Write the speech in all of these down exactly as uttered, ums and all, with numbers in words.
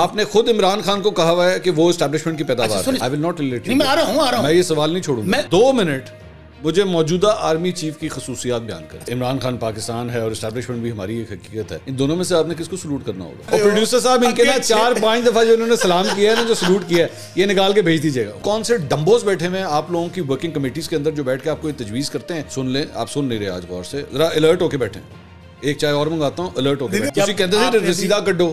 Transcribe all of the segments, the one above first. आपने खुद इमरान खान को कहा हुआ है कि वो एस्टैब्लिशमेंट की पैदावार है। I will not relate you. मैं आ रहा हूं, आ रहा हूं। मैं ये सवाल नहीं छोड़ूंगा। दो मिनट मुझे मौजूदा आर्मी चीफ की खसूसियात बयान करें। इमरान खान पाकिस्तान है और एस्टैब्लिशमेंट भी हमारी एक हकीकत है। इन दोनों में से आपने किसको सलूट करना होगा? और प्रोड्यूसर साहब, इनके ना चार पांच दफा जो इन्होंने सलाम किया है ना, जो सलूट किया है, ये निकाल के भेज दीजिएगा। कौन से डम्बोज बैठे हुए आप लोगों की वर्किंग कमेटीज के अंदर जो बैठ के आपको ये तजवीज़ करते हैं? सुन लें, आप सुन नहीं रहे आज गौर से, जरा अलर्ट होके बैठे। एक चाय और मंगाता हूँ, अलर्ट हो गया। तुसी कहते थे रसीदा कड्डो,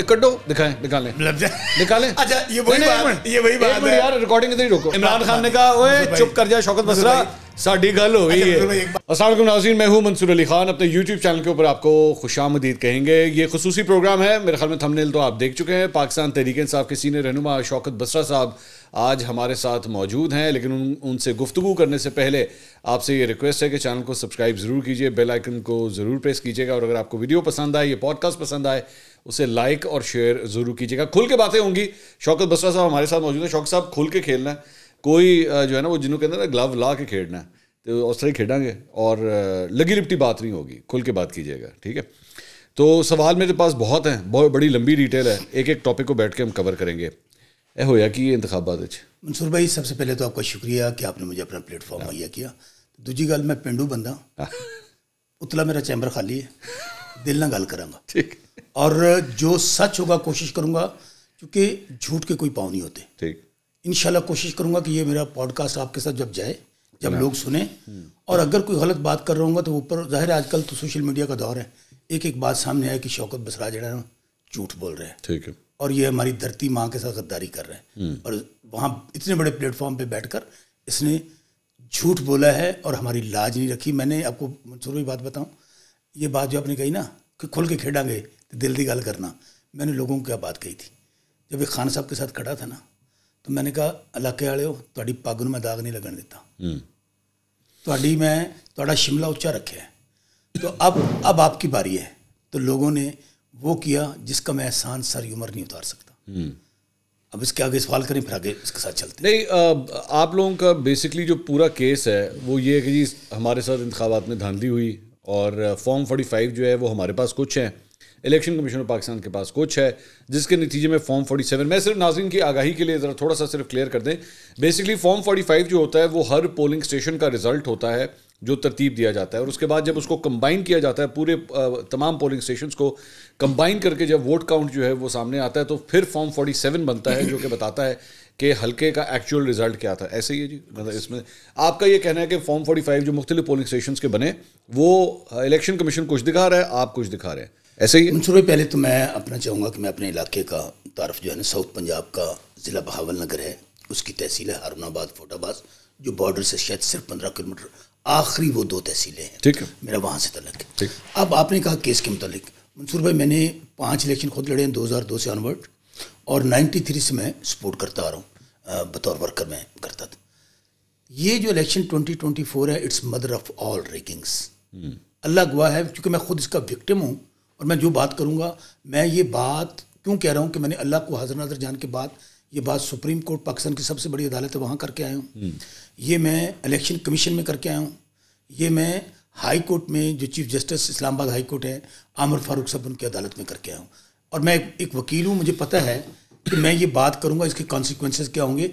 ते कड्डो दिखाएं, निकालें निकालें। अच्छा ये वही बात ये वही बात है यार, रिकॉर्डिंग इधर ही रोको। इमरान खान ने कहा, ओए चुप कर जा शौकत बसरा, साड़ी गल हो गई है। अस्सलामुअलैकुम नाज़रीन, मैं हूं मंसूर अली खान। अपने यूट्यूब चैनल के ऊपर आपको खुशामदीद कहेंगे। ये खुसूसी प्रोग्राम है, मेरे ख्याल में थंबनेल तो आप देख चुके हैं। पाकिस्तान तहरीक-ए-इंसाफ के सीनियर रहनुमा शौकत बसरा साहब आज हमारे साथ मौजूद हैं, लेकिन उन उनसे गुफ्तगू करने से पहले आपसे ये रिक्वेस्ट है कि चैनल को सब्सक्राइब ज़रूर कीजिए, बेल आइकन को ज़रूर प्रेस कीजिएगा, और अगर आपको वीडियो पसंद आए, ये पॉडकास्ट पसंद आए, उसे लाइक और शेयर ज़रूर कीजिएगा। खुल के बातें होंगी। शौकत बसरा साहब हमारे साथ मौजूद हैं। शौकत साहब, खुल के खेलना है, कोई जो है ना वो जिनों के अंदर ग्लव ला के खेलना है, तो उस तरह खेलेंगे और लगी लिपटी बात नहीं होगी। खुल के बात कीजिएगा, ठीक है? तो सवाल मेरे पास बहुत हैं, बहुत बड़ी लंबी डिटेल है, एक एक टॉपिक को बैठ के हम कवर करेंगे। ए होया कि ये इंतखाबात अच्छे। मंसूर भाई, सबसे पहले तो आपका शुक्रिया कि आपने मुझे अपना प्लेटफॉर्म मुहैया किया। दूजी गल, मैं पेंडू बंदा, उतला मेरा चैम्बर खाली है, दिल ना गल करांगा, ठीक? और जो सच होगा कोशिश करूँगा, क्योंकि झूठ के कोई पाँव नहीं होते, ठीक? इंशाल्लाह कोशिश करूँगा कि ये मेरा पॉडकास्ट आपके साथ जब जाए, जब लोग सुने, और अगर कोई गलत बात कर रहा हूँ तो ऊपर जाहिर है, आजकल तो सोशल मीडिया का दौर है, एक एक बात सामने आए कि शौकत बसरा जो है ना झूठ बोल रहे हैं, ठीक है? और ये हमारी धरती माँ के साथ गद्दारी कर रहे हैं, और वहाँ इतने बड़े प्लेटफॉर्म पे बैठकर इसने झूठ बोला है और हमारी लाज नहीं रखी। मैंने आपको मंसूर भाई बात बताऊँ, ये बात जो आपने कही ना कि खुल के खेड़ा गए तो दिल दी गल करना, मैंने लोगों को क्या बात कही थी जब ये खान साहब के साथ खड़ा था ना, तो मैंने कहा इलाके वाले हो, थोड़ी पग में दाग नहीं लगन देता, थोड़ी मैं थोड़ा शिमला उच्चा रखे है, तो अब अब आपकी बारी है। तो लोगों ने वो किया जिसका मैं एहसान सारी उम्र नहीं उतार सकता। अब इसके आगे सवाल करें, फिर आगे इसके साथ चलते नहीं। आ, आप लोगों का बेसिकली जो पूरा केस है वो ये है कि जी हमारे साथ इंतखाबात में धांधली हुई, और फॉर्म फोर्टी फाइव जो है वो हमारे पास कुछ है, इलेक्शन कमीशन ऑफ पाकिस्तान के पास कुछ है, जिसके नतीजे में फॉर्म फोर्टी सेवन, मैं सिर्फ नाज़रीन की आगाही के लिए ज़रा थोड़ा सा सिर्फ क्लियर कर दें। बेसिकली फॉर्म फोर्टी फाइव जो होता है वो हर पोलिंग स्टेशन का रिजल्ट होता है जो तरतीब दिया जाता है, और उसके बाद जब उसको कंबाइन किया जाता है, पूरे तमाम पोलिंग स्टेशंस को कंबाइन करके जब वोट काउंट जो है वो सामने आता है, तो फिर फॉर्म फोर्टी सेवन बनता है जो कि बताता है कि हल्के का एक्चुअल रिजल्ट क्या था। ऐसे ही है जी, मतलब इसमें आपका ये कहना है कि फॉर्म फोर्टी फाइव जो मुख्तलिफ पोलिंग स्टेशंस के बने वो इलेक्शन कमीशन कुछ दिखा रहा है, आप कुछ दिखा रहे हैं, ऐसे ही? मंसूर भाई, पहले तो मैं अपना चाहूँगा कि मैं अपने इलाके का तारफ जो है ना, साउथ पंजाब का ज़िला बहावल नगर है, उसकी तहसील है हारूनाबाद फोटाबाद, जो बॉर्डर से शायद सिर्फ पंद्रह किलोमीटर आखिरी वो दो तहसीलें हैं, ठीक है? मेरा वहाँ से तलक है। अब आपने कहा केस के मुतालिक, मंसूर भाई, मैंने पांच इलेक्शन खुद लड़े हैं दो हज़ार दो से ऑनवर्ड, और नाइन्टी थ्री से मैं सपोर्ट करता आ रहा हूँ, बतौर वर्कर मैं करता था। ये जो इलेक्शन ट्वेंटी ट्वेंटी फोर है, it's mother of all riggings, अल्लाह गवाह है, क्योंकि मैं खुद इसका विक्टिम हूँ, और मैं जो बात करूँगा, मैं ये बात क्यों कह रहा हूँ कि मैंने अल्लाह को हाजिर नाज़र जान के बाद ये बात सुप्रीम कोर्ट पाकिस्तान की सबसे बड़ी अदालत है वहाँ करके आया हूँ, ये मैं इलेक्शन कमीशन में करके आया हूँ, ये मैं हाई कोर्ट में जो chief justice Islamabad high court है आमिर फारूक साहब उनकी अदालत में करके आया हूँ, और मैं एक, एक वकील हूँ, मुझे पता है कि मैं ये बात करूँगा इसके कॉन्सिक्वेंसेस क्या होंगे।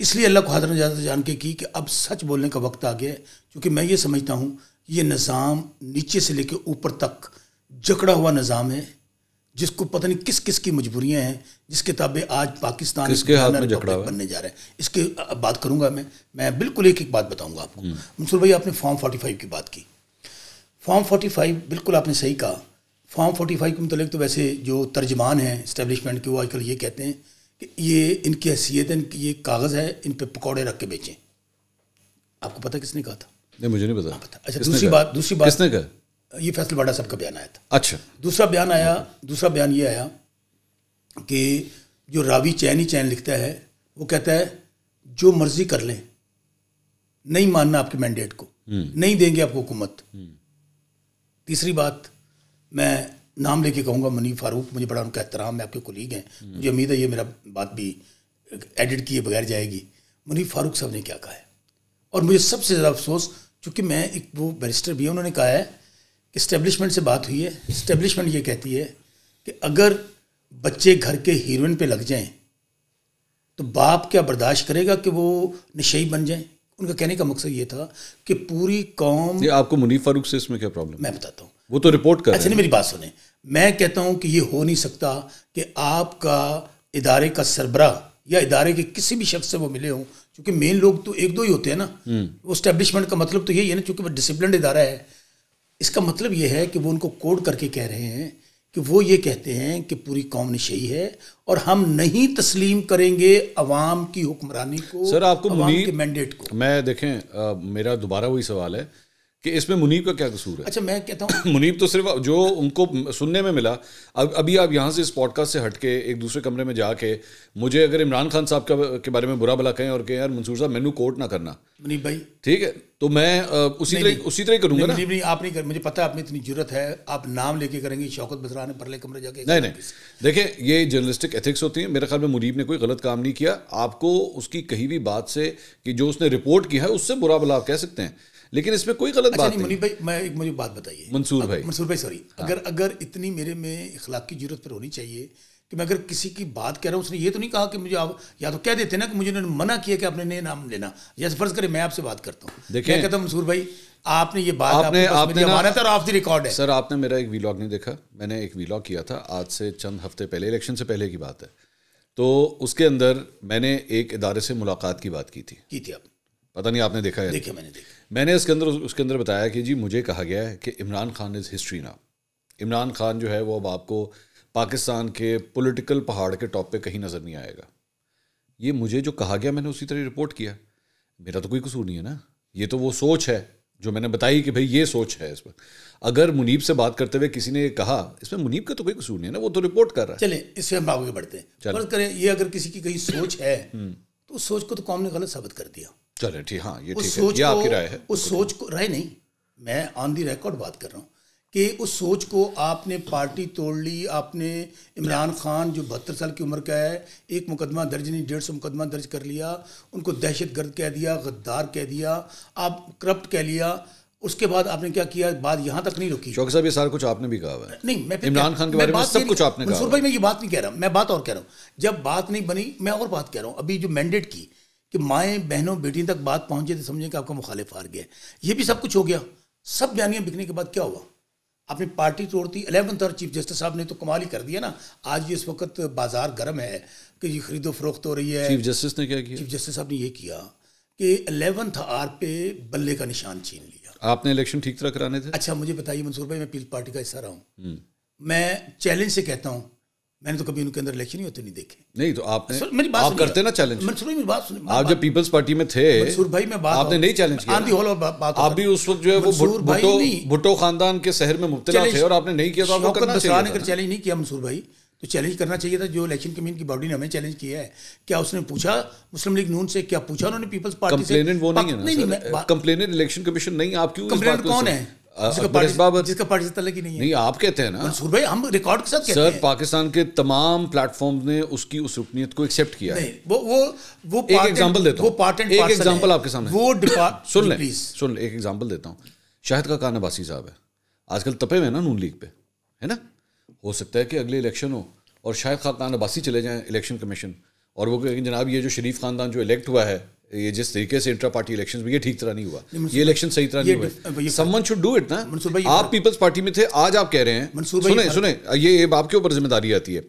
इसलिए अल्लाह को हाज़िर नाज़र जान के की कि अब सच बोलने का वक्त आ गया है, क्योंकि मैं ये समझता हूँ ये निज़ाम नीचे से लेके ऊपर तक जकड़ा हुआ निज़ाम है, जिसको पता नहीं किस किस की मजबूरियां हैं, जिसके ताबे आज पाकिस्तान इसके हाथ में जकड़ा बनने जा रहे हैं। इसके बात करूंगा मैं मैं बिल्कुल एक एक बात बताऊंगा आपको। मंसूर भाई, आपने फॉर्म फोर्टी फाइव की बात की, फॉर्म फोर्टी फाइव बिल्कुल आपने सही कहा। फॉर्म फोर्टी फाइव के मतलब तो वैसे जो तर्जमान हैं इस्टेब्लिशमेंट के, वो आजकल ये कहते हैं कि ये इनकी हैसियत है, ये कागज़ है, इन पर पकौड़े रख के बेचें। आपको पता किसने कहा था? नहीं, मुझे नहीं पता। अच्छा, दूसरी बात दूसरी बात किसने कहा? ये फैसल बाड़ा साहब का बयान आया था। अच्छा, दूसरा बयान आया दूसरा बयान ये आया कि जो रावी चैन ही चैन लिखता है, वो कहता है जो मर्जी कर लें, नहीं मानना आपके मैंडेट को, नहीं देंगे आपको हुकूमत। तीसरी बात मैं नाम लेके कहूँगा, मुनीब फारूक, मुझे बड़ा उनका एहतराम है, आपके कोलीग हैं, मुझे उम्मीद है ये मेरा बात भी एडिट किए बगैर जाएगी। मुनीब फारूक साहब ने क्या कहा है, और मुझे सबसे ज़्यादा अफसोस, चूँकि मैं एक वो बैरिस्टर भी है, उन्होंने कहा है इस्टेब्लिशमेंट से बात हुई है, इस्टेब्लिशमेंट ये कहती है कि अगर बच्चे घर के हीरोइन पे लग जाएं तो बाप क्या बर्दाश्त करेगा कि वो नशेई बन जाएं। उनका कहने का मकसद ये था कि पूरी कौम। ये आपको मुनीब फारूक से इसमें क्या प्रॉब्लम? मैं बताता हूँ, वो तो रिपोर्ट कर। अच्छा नहीं, मेरी बात सुने। मैं कहता हूँ कि ये हो नहीं सकता कि आपका इदारे का सरबरा या इदारे के किसी भी शख्स से वो मिले हों, क्योंकि मेन लोग तो एक दो ही होते हैं ना। वो स्टैब्लिशमेंट का मतलब तो यही है ना, क्योंकि वो डिसिप्लिन इदारा है। इसका मतलब ये है कि वो उनको कोड करके कह रहे हैं कि वो ये कहते हैं कि पूरी कौम नशेई है और हम नहीं तस्लीम करेंगे अवाम की हुक्मरानी को। सर आपको अवाम के मैंडेट को मैं देखें आ, मेरा दोबारा वही सवाल है कि इसमें मुनीब का क्या कसूर है? अच्छा मैं कहता हूँ मुनीब तो सिर्फ जो उनको सुनने में मिला। अब अभी आप यहाँ से इस पॉडकास्ट से हट के एक दूसरे कमरे में जाके मुझे अगर इमरान खान साहब के बारे में बुरा भला कहें और कहें यार मंसूर साहब मैनू कोर्ट ना करना मुनीब भाई, ठीक है, तो मैं उसी तरह उसी तरह करूंगा ना। नहीं नहीं, आप नहीं कर, मुझे पता है आप में इतनी जुर्रत है, आप नाम लेके करेंगे। शौकत बसरा ने परले कमरे जाके नहीं नहीं, देखें ये जर्नलिस्टिक एथिक्स होती है। मेरे ख्याल में मुनीब ने कोई गलत काम नहीं किया। आपको उसकी कही हुई बात से कि जो उसने रिपोर्ट की है उससे बुरा भला आप कह सकते हैं, लेकिन इसमें कोई गलत बात नहीं। मुनीब भाई मैं एक मुझे बात बताइए, मंसूर भाई मंसूर भाई सॉरी, अगर अगर इतनी मेरे में इखलाक की जुर्रत पर होनी चाहिए कि मैं अगर किसी की बात कह रहा हूँ, उसने ये तो नहीं कहा कि मुझे आप, या तो कह देते ना कि मुझे उन्होंने मना किया कि आपने नए नाम लेना। जैसे फर्ज करें मैं आपसे बात करता हूँ, मैं कहता हूँ मंसूर भाई आपने ये बात आपने आपने मानता और आपकी रिकॉर्ड है। सर आपने मेरा एक वीलॉग नहीं देखा, मैंने एक वीलॉग किया था आज से चंद हफ्ते पहले, इलेक्शन से पहले की बात है। तो उसके अंदर मैंने एक इदारे से मुलाकात की बात की थी की थी आपने, पता नहीं आपने देखा है? देखिए मैंने देखा। मैंने इसके अंदर उसके अंदर बताया कि जी मुझे कहा गया है कि इमरान खान इज़ हिस्ट्री ना। इमरान खान जो है वो अब आपको पाकिस्तान के पॉलिटिकल पहाड़ के टॉप पे कहीं नज़र नहीं आएगा। ये मुझे जो कहा गया मैंने उसी तरह रिपोर्ट किया, मेरा तो कोई कसूर नहीं है ना। ये तो वो सोच है जो मैंने बताई कि भाई ये सोच है। इस पर अगर मुनीब से बात करते हुए किसी ने कहा, इसमें मुनीब का तो कोई कसूर नहीं है ना, वो तो रिपोर्ट कर रहा है। चलें इससे हम आगे बढ़ते हैं। फर्ज करें ये अगर किसी की कहीं सोच है तो उस सोच को तो कौम ने गलत साबित कर दिया। चले ठीक, हाँ ये ठीक है, ये आपकी राय है। उस सोच को, राय नहीं, मैं ऑन दी रिकॉर्ड बात कर रहा हूँ कि उस सोच को आपने पार्टी तोड़ ली। आपने इमरान खान जो बहत्तर साल की उम्र का है, एक मुकदमा दर्ज नहीं डेढ़ सौ मुकदमा दर्ज कर लिया, उनको दहशतगर्द कह दिया, गद्दार कह दिया, आप करप्ट कह लिया। उसके बाद आपने क्या किया? बात यहाँ तक नहीं रुकी। शौकत साहब ये सारा कुछ आपने भी कहा है। नहीं मैं इमरान खान के बारे में सब कुछ आपने कहा। मंसूर भाई मैं ये बात नहीं कह रहा, मैं बात और कह रहा हूँ। जब बात नहीं बनी मैं और बात कह रहा हूँ। अभी जो मैंडेट की कि माएँ बहनों बेटियों तक बात पहुँचे तो समझें कि आपका मुखालिफ हार गया। ये भी सब कुछ हो गया, सब बयानियाँ बिकने के बाद क्या हुआ? आपने पार्टी तोड़ती। एलेवंथ और चीफ जस्टिस साहब ने तो कमाल ही कर दिया ना। आज इस वक्त बाजार गर्म है कि ये खरीदो फरोख्त हो रही है। चीफ जस्टिस ने क्या किया? चीफ जस्टिस साहब ने ये किया कि एलेवंथ आर पे बल्ले का निशान छीन लिया। आपने इलेक्शन ठीक तरह कराने थे। अच्छा मुझे बताइए मंसूर भाई, मैं पीपल्स पार्टी का हिस्सा रहा हूँ, मैं चैलेंज से कहता हूँ मैंने तो कभी उनके अंदर इलेक्शन ही होते नहीं देखे। नहीं तो आपने मेरी बात आप करते ना चैलेंज। मंसूर भाई मेरी बात सुनिए, आप जब पीपल्स पार्टी में थे मंसूर भाई, मैं बात आपने नहीं चैलेंज किया। आंधी हॉल बात आप भी उस वक्त जो है वो भुट्टो भुट्टो खानदान के शहर में मुब्तला थे और आपने नहीं किया। तो आपको करना चाहिए, आपने चैलेंज नहीं किया मंसूर भाई, तो चैलेंज करना चाहिए था। जो इलेक्शन कमीशन की बॉडी ने हमें चैलेंज किया है, क्या उसने पूछा मुस्लिम लीग नून से? क्या पूछा उन्होंने पीपल्स पार्टी से? कंप्लेनेंट वो नहीं है ना, कंप्लेनेंट इलेक्शन कमीशन नहीं। आप क्यों कंप्लेनेंट कौन है? जिसका पार्टी, जिसका पार्टी से तल्लुक ही नहीं है। नहीं आप कहते हैं ना मंसूर भाई, हम रिकॉर्ड के साथ कहते हैं। सर पाकिस्तान के तमाम प्लेटफॉर्म ने उसकी उस रुकनीत को एक्सेप्ट किया है। वो वो वो एक एग्जांपल देता हूं, वो पार्ट एंड पार्सल है। एक एग्जांपल आपके सामने, वो डिपार्ट सुन ले सुन ले एक एग्जांपल देता हूं। शाहिद खाकान अब्बासी साहब है, आजकल तपे हुए ना नून लीग पे, है ना। हो सकता है कि अगले इलेक्शन हो और शाहिद खाकान अब्बासी चले जाएं इलेक्शन कमीशन और वो कहेंगे जनाब ये जो शरीफ खानदान जो इलेक्ट हुआ है, ये जिस तरीके से इंट्रा पार्टी इलेक्शन में ये ठीक तरह नहीं हुआ, ये इलेक्शन सही तरह नहीं हुआ। समवन शुड डू इट ना। आप पीपल्स पार्टी में थे, आज आप कह रहे हैं। सुने सुने ये आपके ऊपर जिम्मेदारी आती है।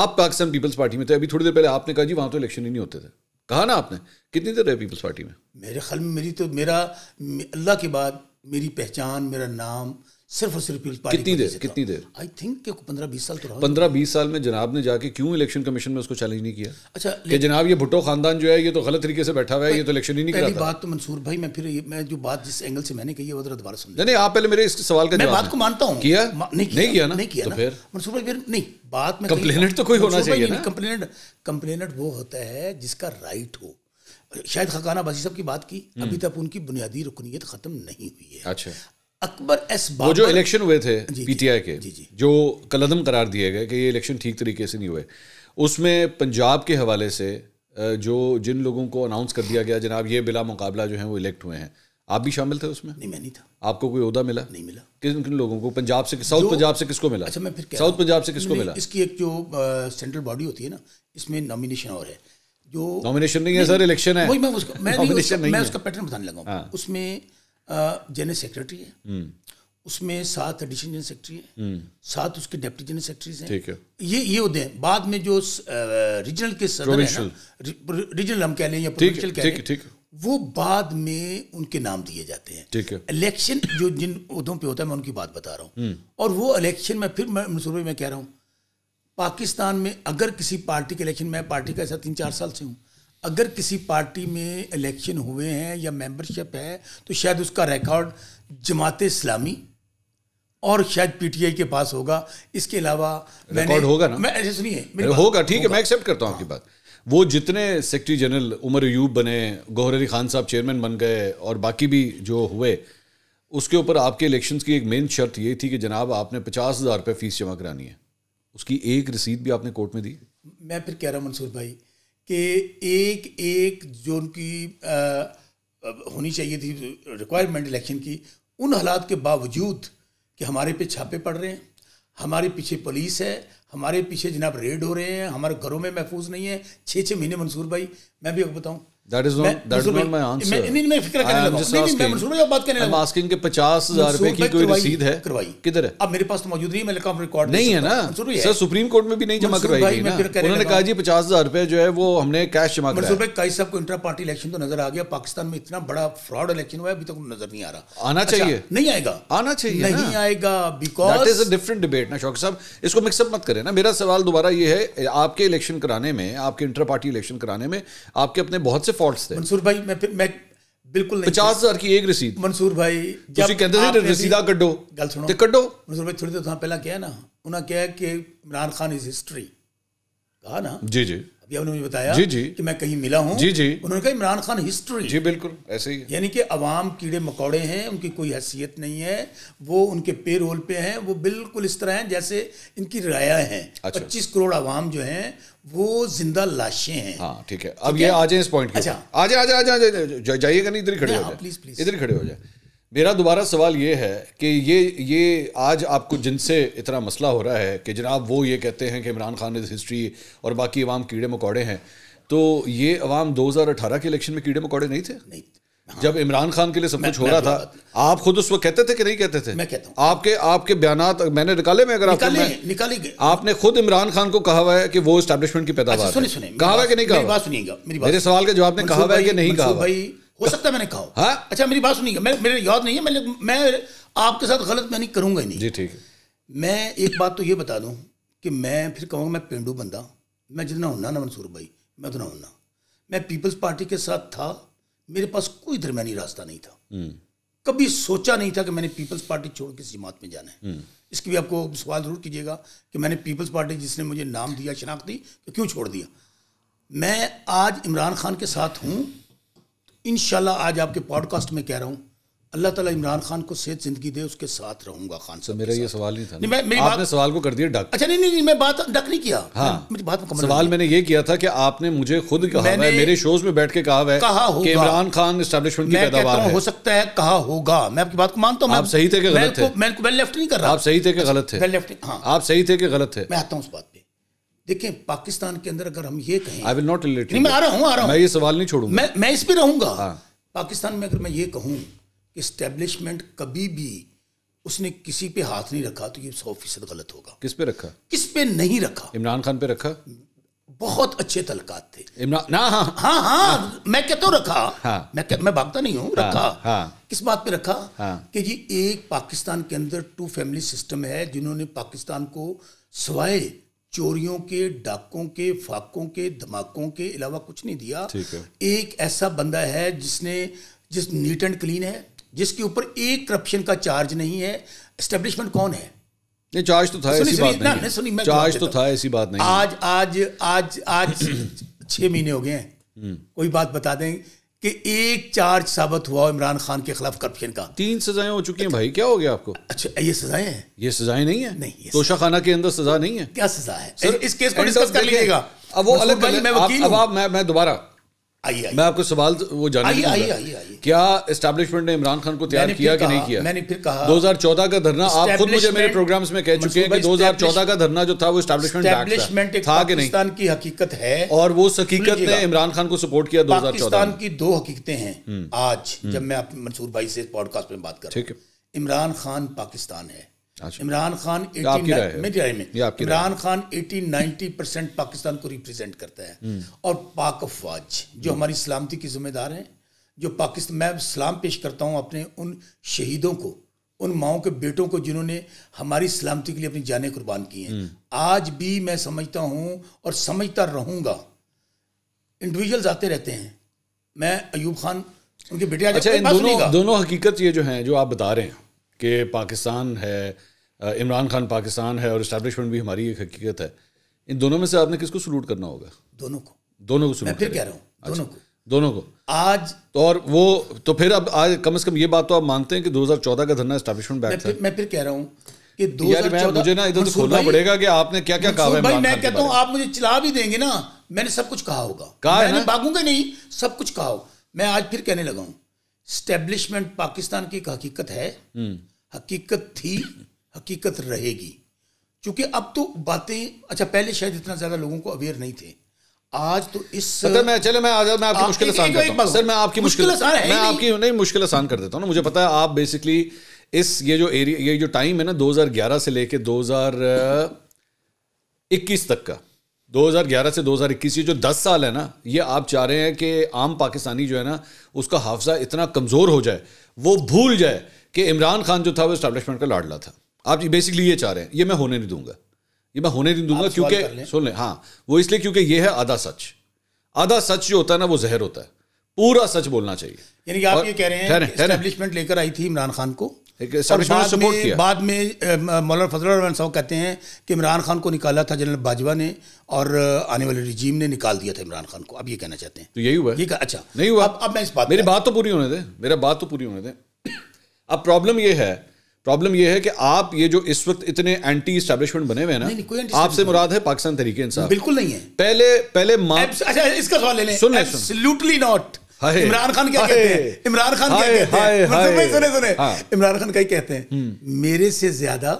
आप पाकिस्तान पीपल्स पार्टी में थे, अभी थोड़ी देर पहले आपने कहा जी वहाँ तो इलेक्शन ही नहीं होते थे। कहा ना आपने, कितनी देर रहे पीपल्स पार्टी में? मेरे ख्याल में मेरी तो मेरा अल्लाह के बाद मेरी पहचान, मेरा नाम सिर्फ और सिर्फ पीपल्स पार्टी। कितनी देर कितनी देर आई थिंक पंद्रह बीस साल तो रहा। पंद्रह बीस साल में जनाब ने जाके क्यों इलेक्शन कमीशन में उसको चैलेंज नहीं किया? अच्छा कि जनाब ये भुट्टो खानदान जो है ये तो गलत तरीके से बैठा हुआ है, ये तो इलेक्शन ही नहीं कराता। बात तो मंसूर भाई मैं फिर मैं जो बात जिस एंगल से मैंने कही है वो दोबारा सुन ले। नहीं आप पहले मेरे इस सवाल का जवाब। मैं बात को मानता हूँ, किया नहीं किया ना, नहीं किया ना फिर मंसूर भाई, फिर नहीं। बात में कंप्लेनेंट तो कोई होना चाहिए ना। कंप्लेनेंट कंप्लेनेंट वो होता है जिसका राइट हो। शायद खाकान अब्बासी साहब की बात की, अभी तक उनकी बुनियादी रुकनीत खत्म नहीं हुई है। अच्छा अकबर एस बाबर वो जो इलेक्शन हुए थे पीटीआई के, जी जी। जो कलदम करार दिए गए कि ये इलेक्शन ठीक तरीके से नहीं हुए, उसमें पंजाब के हवाले से जो जिन लोगों को अनाउंस कर दिया गया जनाब ये बिला मुकाबला जो हैं वो इलेक्ट हुए हैं, आप भी शामिल थे उसमें? नहीं, मैं नहीं था। आपको कोई ओहदा मिला? नहीं मिला। किन किन लोगों को? पंजाब से, साउथ पंजाब से किसको मिला? अच्छा, मैं फिर साउथ पंजाब से किसको मिला? इसकी एक जो सेंट्रल बॉडी होती है ना, इसमें नॉमिनेशन और है, जो नॉमिनेशन नहीं है सर, इलेक्शन है। वही मैं उसको मैं मैं उसका पैटर्न बताने लगा हूँ। उसमें जनरल सेक्रेटरी है, उसमें सात एडिशनल जनरल सेक्रेटरी है, सात उसके डेप्टी जनरल सेक्रेटरीज हैं। ये ये होते हैं। बाद में जो रीजनल के सदर हैं ना, रीजनल हम कह लें या प्रोविंशियल कह लें, वो बाद में उनके नाम दिए जाते हैं। ठीक है। इलेक्शन जो जिन उदों पे होता है, मैं उनकी बात बता रहा हूँ। और वो इलेक्शन में फिर मैं मंसूबे में कह रहा हूँ, पाकिस्तान में अगर किसी पार्टी के इलेक्शन, मैं पार्टी का ऐसा तीन चार साल से हूँ, अगर किसी पार्टी में इलेक्शन हुए हैं या मेंबरशिप है, तो शायद उसका रिकॉर्ड जमात-ए-इस्लामी और शायद पीटीआई के पास होगा। इसके अलावा रिकॉर्ड होगा ना, मैं ऐसे सुनिए होगा। ठीक है, मैं एक्सेप्ट करता हूँ आपकी बात। वो जितने सेक्रेटरी जनरल उमर अयूब बने, गौहर अली खान साहब चेयरमैन बन गए, और बाकी भी जो हुए, उसके ऊपर आपके इलेक्शंस की एक मेन शर्त ये थी कि जनाब आपने पचास हज़ार रुपये फीस जमा करानी है। उसकी एक रसीद भी आपने कोर्ट में दी? मैं फिर कह रहा हूँ मंसूर भाई कि एक एक जो उनकी होनी चाहिए थी रिक्वायरमेंट इलेक्शन की, उन हालात के बावजूद कि हमारे पे छापे पड़ रहे हैं, हमारे पीछे पुलिस है, हमारे पीछे जनाब रेड हो रहे हैं, हमारे घरों में महफूज नहीं है छः छः महीने। मंसूर भाई मैं भी आपको बताऊँ, पचास हजार रुपए की कोई रसीद है, किधर है? अब मेरे पास तो मौजूद नहीं है, मैं इलेक्ट्रॉनिक रिकॉर्ड नहीं है ना सर, सुप्रीम कोर्ट में भी नहीं जमा करवाई गई ना। उन्होंने कहा जी पचास हजार रुपए जो है वो हमने कैश जमा कराया। मंसूर भाई काजी साहब को इंट्रा पार्टी इलेक्शन तो नजर आ गया, पाकिस्तान में इतना बड़ा फ्रॉड इलेक्शन हुआ है, अभी तक नजर नहीं आ रहा। आना चाहिए, नहीं आएगा, आना चाहिए, नहीं आएगा, because that is a different debate ना शौकत साहब, इसको मिक्सअप मत करें ना। मेरा सवाल दोबारा ये है, आपके इलेक्शन कराने में, आपके इंट्रा पार्टी इलेक्शन कराने में आपके अपने बहुत से फॉल्ट्स थे मंसूर भाई। मैं मैं बिल्कुल नहीं, पचास हजार की एक रसीद मंसूर भाई, जब कहते थे रसीदा कड्डो, गल सुनो कड्डो मंसूर भाई। थोड़ी देर तो पहला क्या है ना, उन्हें क्या है कि इमरान खान इज हिस्ट्री कहा ना। जी जी, अभी आपने मुझे बताया जी जी कि मैं कहीं मिला हूँ। जी जी, उन्होंने कहा इमरान खान हिस्ट्री। जी बिल्कुल ऐसे ही, यानी कि अवाम कीड़े मकोड़े हैं, उनकी कोई हैसियत नहीं है, वो उनके पे रोल पे हैं, वो बिल्कुल इस तरह हैं जैसे इनकी राया हैं। पच्चीस करोड़ अवाम जो हैं वो जिंदा लाशें हैं। हाँ ठीक है, अब ये आ जाए इस पॉइंट। अच्छा आ जाए, आ जाए, जाइएगा नहीं, इधर ही खड़े हो जाए प्लीज, प्लीज इधर ही खड़े हो जाए। मेरा दोबारा सवाल ये है कि ये ये आज आपको जिनसे इतना मसला हो रहा है कि जनाब वो ये कहते हैं कि इमरान खान इज हिस्ट्री और बाकी अवाम कीड़े मकौड़े हैं, तो ये अवाम दो हज़ार अठारह के इलेक्शन में कीड़े मकौड़े नहीं थे? नहीं। हाँ। जब इमरान खान के लिए सब कुछ हो रहा था, आप खुद उस वक्त कहते थे कि नहीं कहते थे? मैं कहता हूँ, आपके आपके बयानात मैंने निकाले में, अगर निकाले, आपको मैं, निकाले गए। आपने खुद इमरान खान को कहा हुआ है कि वो एस्टैब्लिशमेंट की पैदावार है, कहा हुआ है कि नहीं कहा? मेरे सवाल का जवाब ने कहा हुआ है कि नहीं कहा? हो सकता है मैंने कहा। हाँ? अच्छा मेरी बात सुनिएगा, मैं मेरे याद नहीं है, मैं मैं आपके साथ गलत मैं नहीं करूँगा नहीं। जी ठीक है। मैं एक बात तो ये बता दूँ कि मैं फिर कहूँगा मैं पेंडू बंदा, मैं जितना होना ना मंसूर भाई, मैं उतना होना। मैं पीपल्स पार्टी के साथ था, मेरे पास कोई दरम्यानी रास्ता नहीं था। कभी सोचा नहीं था कि मैंने पीपल्स पार्टी छोड़ के जमात में जाना है। इसकी भी आपको सवाल जरूर कीजिएगा कि मैंने पीपल्स पार्टी जिसने मुझे नाम दिया, शनाख्त दी, क्यों छोड़ दिया। मैं आज इमरान खान के साथ हूँ, इंशाल्लाह आज आपके पॉडकास्ट में कह रहा हूँ, अल्लाह ताला इमरान खान को सेहत जिंदगी दे, उसके साथ रहूंगा। खान साहब मेरा ये सवाल नहीं था, नहीं, मैं, मेरी आपने बात... सवाल को कर दिया डक। अच्छा नहीं नहीं, नहीं मैं बात डक नहीं किया। हाँ, मैं, बात में सवाल मैंने ये किया था कि आपने मुझे खुद कहा है, मेरे शोज में बैठ के कहा है कि इमरान खान एस्टैब्लिशमेंट की पैदावार है। हो सकता है कहा होगा, मैं आपकी बात को मानता हूँ। आप सही थे कि गलत थे? मैं लेफ्ट नहीं कर रहा। आप सही थे कि गलत थे? आप सही थे कि गलत थे? मैं आता हूँ उस बात पे। देखें पाकिस्तान के अंदर अगर हम ये कहें, आई विल नॉट रिलेट, नहीं मैं आ रहा हूँ, आ रहा हूँ, मैं ये सवाल नहीं छोड़ूंगा, मैं मैं इस पे रहूँगा। हाँ। पाकिस्तान में अगर मैं ये कहूँ कि एस्टेब्लिशमेंट कभी भी उसने किसी पे हाथ नहीं रखा, तो ये सौ फीसद गलत होगा। किस पे रखा? किस पे नहीं रखा? इमरान खान पे रखा। बहुत अच्छे तलकात थे इमरान। हाँ हाँ हाँ हाँ, मैं कहता हूँ रखा। हाँ मैं मैं भागता नहीं हूँ, रखा। हाँ किस बात पे रखा? कि जी एक पाकिस्तान के अंदर टू फैमिली सिस्टम है, जिन्होंने पाकिस्तान को सवाए चोरियों के, डाकों के, फाकों के, धमाकों के अलावा कुछ नहीं दिया। एक ऐसा बंदा है जिसने जिस नीट एंड क्लीन है, जिसके ऊपर एक करप्शन का चार्ज नहीं है। एस्टेब्लिशमेंट कौन है? ये चार्ज तो था, ऐसी बात नहीं, नहीं, नहीं सुनी, मैं चार्ज तो था, ऐसी बात नहीं। आज आज आज आज छः महीने हो गए हैं, कोई बात बता दें कि एक चार्ज साबित हुआ इमरान खान के खिलाफ करप्शन का। तीन सजाएं हो चुकी हैं भाई, क्या हो गया आपको? अच्छा ये सजाएं हैं? ये सजाएं नहीं है, नहीं तोशाखाना के अंदर सजा नहीं है। क्या सजा है सर? इस केस को डिस्कस कर लीजिएगा। अब वो अलग, मैं वकील हूं। अब आप, मैं मैं दोबारा आई आई मैं आपको सवाल वो जानना चाहता हूं, क्या एस्टैब्लिशमेंट ने इमरान खान को तैयार किया कि नहीं किया? मैंने फिर कहा दो हज़ार चौदह का धरना, आप खुद मुझे मेरे प्रोग्राम्स में कह चुके हैं कि दो हज़ार चौदह का धरना जो था वो एस्टैब्लिशमेंट था कि नहीं? पाकिस्तान की हकीकत है और वो हकीकत ने इमरान खान को सपोर्ट किया दो हज़ार चौदह। पाकिस्तान की दो हकीकतें हैं आज जब मैं मंसूर भाई से पॉडकास्ट में बात कर रहा हूं। इमरान खान पाकिस्तान है, Imran Khan Imran Khan eighty ninety percent Pakistan को रिप्रेजेंट करता है और पाक अफवाज जो हमारी सलामती की जिम्मेदार हैं, जो पाकिस्तान, मैं सलाम पेश करता हूँ अपने उन शहीदों को, उन माओं के बेटों को जिन्होंने हमारी सलामती के लिए अपनी जानें कुर्बान की हैं। आज भी मैं समझता हूँ और समझता रहूँगा, इंडिविजुअल्स आते रहते हैं, मैं अयूब खान उनके बेटे आज अच्छा, दोनों दोनों हकीकत ये जो हैं जो आप बता रहे हैं कि पाकिस्तान है, इमरान खान पाकिस्तान है और इस्टेब्लिशमेंट भी हमारी एक हकीकत है, इन दोनों में से आपने किसको सलूट करना होगा? दोनों को, दोनों को सलूट। मैं फिर कह रहा हूँ दोनों को, दोनों को आज। तो और वो तो फिर अब आज कम से कम ये बात तो आप मानते हैं कि दो हज़ार चौदह का धरना एस्टेब्लिशमेंट बैक था। मैं फिर कह रहा हूँ कि दो हज़ार चौदह मुझे ना इधर से खोलना पड़ेगा कि आपने क्या क्या कहा है। भाई मैं कहता हूँ आप मुझे चिल्ला भी देंगे ना, मैंने सब कुछ कहा होगा, कहा भागूंगा नहीं, सब कुछ कहा हो। मैं आज फिर कहने लगा हूँ एस्टेब्लिशमेंट पाकिस्तान की एक हकीकत है, हकीकत थी, हकीकत रहेगी। चूंकि अब तो बातें अच्छा, पहले शायद इतना ज्यादा लोगों को अवेयर नहीं थे, आज तो इस पता मैं चले मैं आज मैं आपकी मुश्किल आसान करता हूं। सर मैं आपकी मुश्किल आसान है, मैं आपकी नहीं मुश्किल आसान कर देता हूं ना। मुझे पता है आप बेसिकली इस ये जो एरिया ये जो टाइम है ना दो हज़ार ग्यारह से लेके दो हज़ार इक्कीस तक का, दो हज़ार ग्यारह से दो हज़ार इक्कीस ये जो दस साल है ना, ये आप चाह रहे हैं कि आम पाकिस्तानी जो है ना उसका हाफजा इतना कमज़ोर हो जाए, वो भूल जाए कि इमरान खान जो था वो एस्टैब्लिशमेंट का लाडला था। आप बेसिकली ये चाह रहे हैं, ये मैं होने नहीं दूंगा, ये मैं होने नहीं दूंगा क्योंकि सुन लें हाँ वो इसलिए क्योंकि ये है आधा सच। आधा सच जो होता है ना वो जहर होता है, पूरा सच बोलना चाहिए। यानी आप ये कह रहे हैं एस्टैब्लिशमेंट लेकर आई थी इमरान खान को, बाद में, बाद में मौलाना फजलुर्रहमान साहब कहते हैं कि इमरान खान को निकाला था जनरल बाजवा ने और आने वाले रिजीम ने निकाल दिया था इमरान खान को। अब ये कहना चाहते हैं तो यही हुआ है। ठीक है अच्छा नहीं हुआ। अब, अब मैं इस बात मेरी बात तो पूरी होने दें, मेरा बात तो पूरी होने दें। अब प्रॉब्लम ये है, प्रॉब्लम ये है कि आप ये जो इस वक्त इतने एंटी एस्टैब्लिशमेंट बने हुए हैं ना, आपसे मुराद है पाकिस्तान तहरीक इंसाफ? बिल्कुल नहीं है। पहले पहले अच्छा इसका सवाल ले लें। सुन एब्सोल्युटली नॉट। इमरान खान क्या कहते हैं? इमरान खान क्या कहते हैं? सुने सुने इमरान खान क्या कहते हैं? मेरे से ज्यादा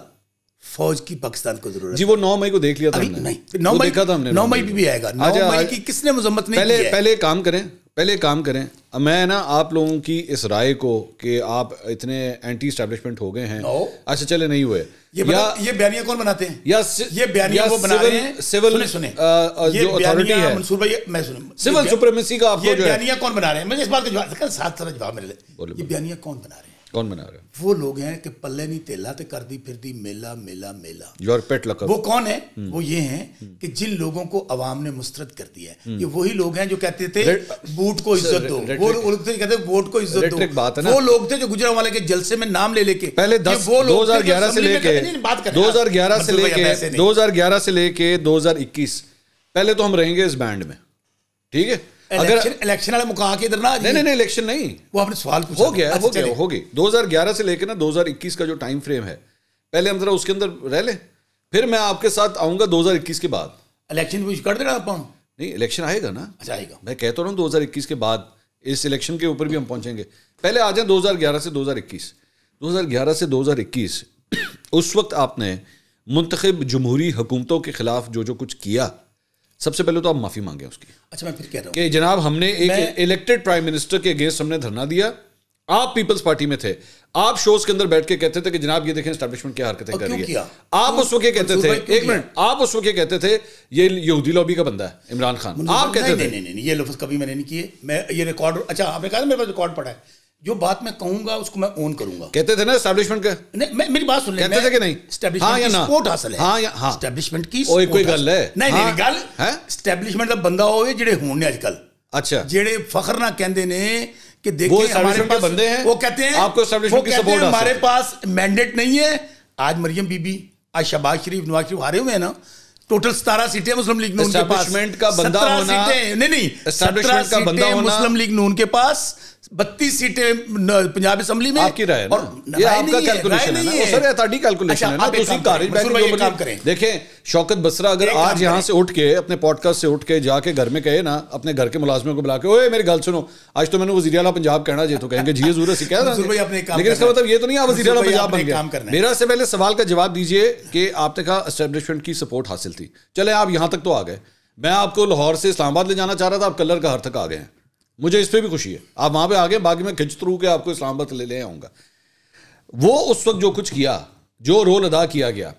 फौज की पाकिस्तान को जरूरत जी। वो नौ मई को देख लिया था हमने, नौ मई देखा था हमने, नौ मई भी आएगा, नौ मई की किसने मजम्मत नहीं की है? पहले काम करें, पहले काम करें। मैं ना आप लोगों की इस राय को कि आप इतने एंटी एस्टैब्लिशमेंट हो गए हैं, अच्छा चले नहीं हुए, ये या, ये बयानिया कौन बनाते हैं? या ये बयानिया वो बना रहे हैं सिविल, सुने सुने ये बयानिया मंसूर भाई, मैं सुने सिविल सुप्रीमेसी का आपको जो है, बयानिया कौन बना रहे हैं? मुझे इस बात का जवाब साथ साथ जवाब मिले, ये बयानिया कौन बना रहे हैं? कौन बना रहे हैं? वो लोग हैं कि पल्ले नहीं तेला ते कर दी फिर दी मेला मेला मेला योर पेट लगा। वो कौन है? वो ये हैं कि जिन लोगों को अवाम ने मुस्तरद कर दिया है, ये वही लोग हैं जो कहते थे बूट को इज्जत दो, वो लोग थे कहते वोट को इज्जत दो, वो लोग थे जो गुजरांवाला के जलसे में नाम ले लेके पहले दो हजार ग्यारह से लेके दो हजार ग्यारह से लेके दो हजार ग्यारह से लेके दो हजार इक्कीस पहले तो हम रहेंगे इस बैंड में, ठीक है? अगर इलेक्शन वाले मुका के इधर ना, नहीं नहीं नहीं इलेक्शन नहीं, वो आपने सवाल पूछा हो गया, हो गया, हो गई। दो हज़ार ग्यारह से लेकर ना दो हज़ार इक्कीस का जो टाइम फ्रेम है, पहले हम जरा उसके अंदर रह ले, फिर मैं आपके साथ आऊंगा दो हज़ार इक्कीस के बाद। इलेक्शन कुछ कर देगा आप? नहीं इलेक्शन आएगा ना, अच्छा आएगा, मैं कहता रहा हूँ दो हज़ार इक्कीस के बाद इस इलेक्शन के ऊपर भी हम पहुंचेंगे। पहले आ जाए दो हज़ार ग्यारह से दो हज़ार इक्कीस, दो हज़ार ग्यारह से दो हज़ार इक्कीस उस वक्त आपने मुंतखब जमहूरी हुकूमतों के खिलाफ जो जो कुछ किया, सबसे पहले तो आप माफी मांगे उसकी। अच्छा मैं फिर कह रहा हूं कि जनाब हमने एक इलेक्टेड प्राइम मिनिस्टर के अगेंस्ट हमने धरना दिया, आप पीपल्स पार्टी में थे, आप शोज के अंदर बैठ के कहते थे कि जनाब ये देखें एस्टैब्लिशमेंट क्या हरकतें कर रही है। आप उस वक्त ये कहते थे, एक मिनट, आप उस वक्त ये कहते थे ये यहूदी लॉबी का बंदा है इमरान खान, आप कहते थे। नहीं नहीं ये लफ्ज कभी मैंने नहीं किए, मैं ये रिकॉर्ड, अच्छा आपने कहा मेरे पास रिकॉर्ड पड़ा है, जो बात मैं कहूंगा उसको मैं ऑन करूंगा। कहते थे ना एस्टैब्लिशमेंट का, नहीं मेरी बात सुन ले, कहते थे कि नहीं एस्टैब्लिशमेंट की सपोर्ट हासिल है। हां हां एस्टैब्लिशमेंट की ओए कोई गल है? नहीं नहीं गल है एस्टैब्लिशमेंट दा बंदा होवे जेड़े हुण ने आजकल, अच्छा जेड़े फखर ना कहंदे ने कि देखो हमारे पास बंदे हैं, वो कहते हैं आपको एस्टैब्लिशमेंट की सपोर्ट, हमारे पास मैंडेट नहीं है। आज मरियम बीबी, आज शहबाज शरीफ, नवाज शरीफ हारे हुए हैं ना, टोटल सतारह सीटें मुस्लिम लीग नून के पास, एस्टैब्लिशमेंट का बंदा होना, नहीं नहीं एस्टैब्लिशमेंट का बंदा होना, मुस्लिम लीग नून के पास बत्तीस सीटें पंजाब असेंबली में आपकी राय और ये आपका कैलकुलेशन है ना, वो सर अथॉरिटी कैलकुलेशन है ना। तो उसी कार्य काम करें। देखें शौकत बसरा अगर आज यहाँ से उठ के अपने पॉडकास्ट से उठ के जाके घर में कहे ना अपने घर के मुलाजमों को बुला के, ओए मेरी गल सुनो आज तो मैंने वजीर आला पंजाब कहना चाहिए, तो कहेंगे जी जरूर सिखा रहा हूं, लेकिन इसका मतलब ये तो नहीं आप वजीर आला पंजाब बन गए। मेरा इससे पहले सवाल का जवाब दीजिए कि आपने कहा एस्टेब्लिशमेंट की सपोर्ट हासिल थी, चले आप यहाँ तक तो आ गए। मैं आपको लाहौर से इस्लामाबाद ले जाना चाह रहा था, आप कलर का हर तक आ गए हैं, मुझे इस पर भी खुशी है आप वहाँ पे आ गए, बाकी मैं खिंच थ्रू के आपको इस्लामाबाद ले ले आऊँगा। वो उस वक्त जो कुछ किया, जो रोल अदा किया गया,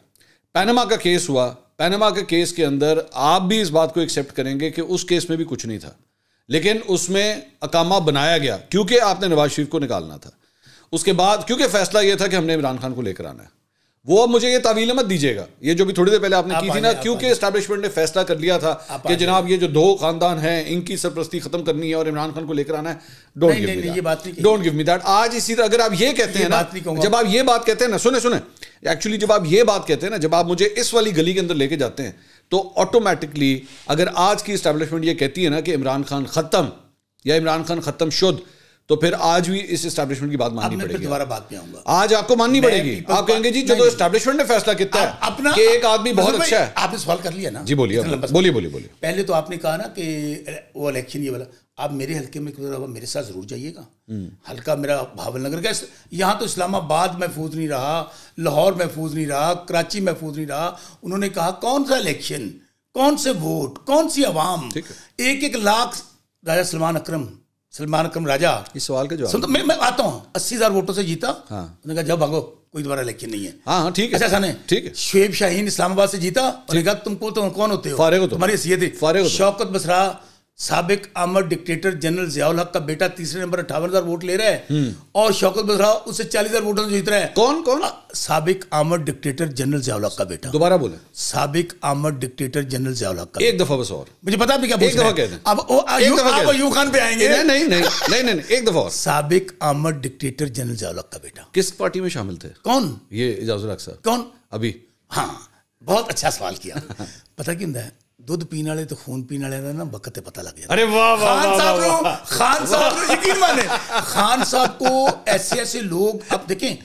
पैनमा का केस हुआ, पैनमा के केस के अंदर आप भी इस बात को एक्सेप्ट करेंगे कि उस केस में भी कुछ नहीं था, लेकिन उसमें अकामा बनाया गया क्योंकि आपने नवाज शरीफ को निकालना था। उसके बाद क्योंकि फैसला यह था कि हमने इमरान खान को लेकर आना है, वो अब मुझे ये तावील मत दीजिएगा, ये जो भी थोड़ी देर पहले आपने की थी ना, क्योंकि एस्टैब्लिशमेंट ने फैसला कर लिया था कि जनाब ये जो दो खानदान हैं इनकी सरपरस्ती खत्म करनी है और इमरान खान को लेकर आना है। Don't give me that, don't give me that. आज इसी तरह अगर आप ये कहते हैं ना, जब आप ये बात कहते हैं ना, सुने सुने एक्चुअली जब आप ये बात कहते हैं ना, जब आप मुझे इस वाली गली के अंदर लेके जाते हैं, तो ऑटोमेटिकली अगर आज की एस्टैब्लिशमेंट ये कहती है ना कि इमरान खान खत्म या इमरान खान खत्म शुद्ध, तो फिर आज भी इस एस्टैब्लिशमेंट की बात माननी पड़ेगी। दोबारा बात पे आऊंगा, आज आपको माननी पड़ेगी। आप कहेंगे जी जो तो एस्टैब्लिशमेंट ने फैसला किया है अपना कि एक आदमी बहुत अच्छा है। आपने सवाल कर लिया ना, जी बोलिए बोलिए बोलिए बोलिए। पहले तो आपने कहा ना कि वो इलेक्शन ये वाला, आप मेरे हल्के में मेरे साथ जरूर जाइएगा। हल्का मेरा भावलनगर का, यहाँ तो इस्लामाबाद महफूज नहीं रहा, लाहौर महफूज नहीं रहा, कराची महफूज नहीं रहा। उन्होंने कहा कौन सा इलेक्शन, कौन से वोट, कौन सी आवाम, एक एक लाख राजा सलमान अक्रम सलमान अकरम राजा, इस सवाल का जवाब मैं मैं आता हूँ। अस्सी हजार वोटों से जीता, उन्होंने कहा जाओ भागो, कोई दोबारा इलेक्शन नहीं है। हाँ ठीक है, अच्छा ठीक है। शुएब शाहीन इस्लामाबाद से जीता, उन्होंने कहा तुमको तो कौन होते हो, तुम्हारी हैसियत। शौकत बसरा साबिक आमर डिक्टेटर जनरल जियाउल हक का बेटा तीसरे नंबर अट्ठावन हजार वोट ले रहा है, और शौकत बसरा उससे चालीस हजार वोटों से जीत रहा है। कौन कौन? साबिक आमर डिक्टेटर जनरल जियाउल हक का बेटा। दोबारा बोले, साबिक आमर डिक्टेटर जनरल जियाउल हक का। एक दफा बस, और मुझे पता भी क्या एक दफा कहते हैं। अब अयूब खान पे आएंगे, नहीं नहीं नहीं, एक दफा और, साबिक आमर डिक्टेटर जनरल जियाउल हक का बेटा। किस पार्टी में शामिल थे? कौन? ये इजाजुल हक साहब। कौन अभी? हाँ बहुत अच्छा सवाल किया। पता क्यों है, दूध पीने वाले तो खून पीने वाले ना वक्त पे पता लग गया। अरे वाह वाह, खान साहब खान साहब यकीन माने, खान साहब को ऐसे ऐसे लोग। अब देखें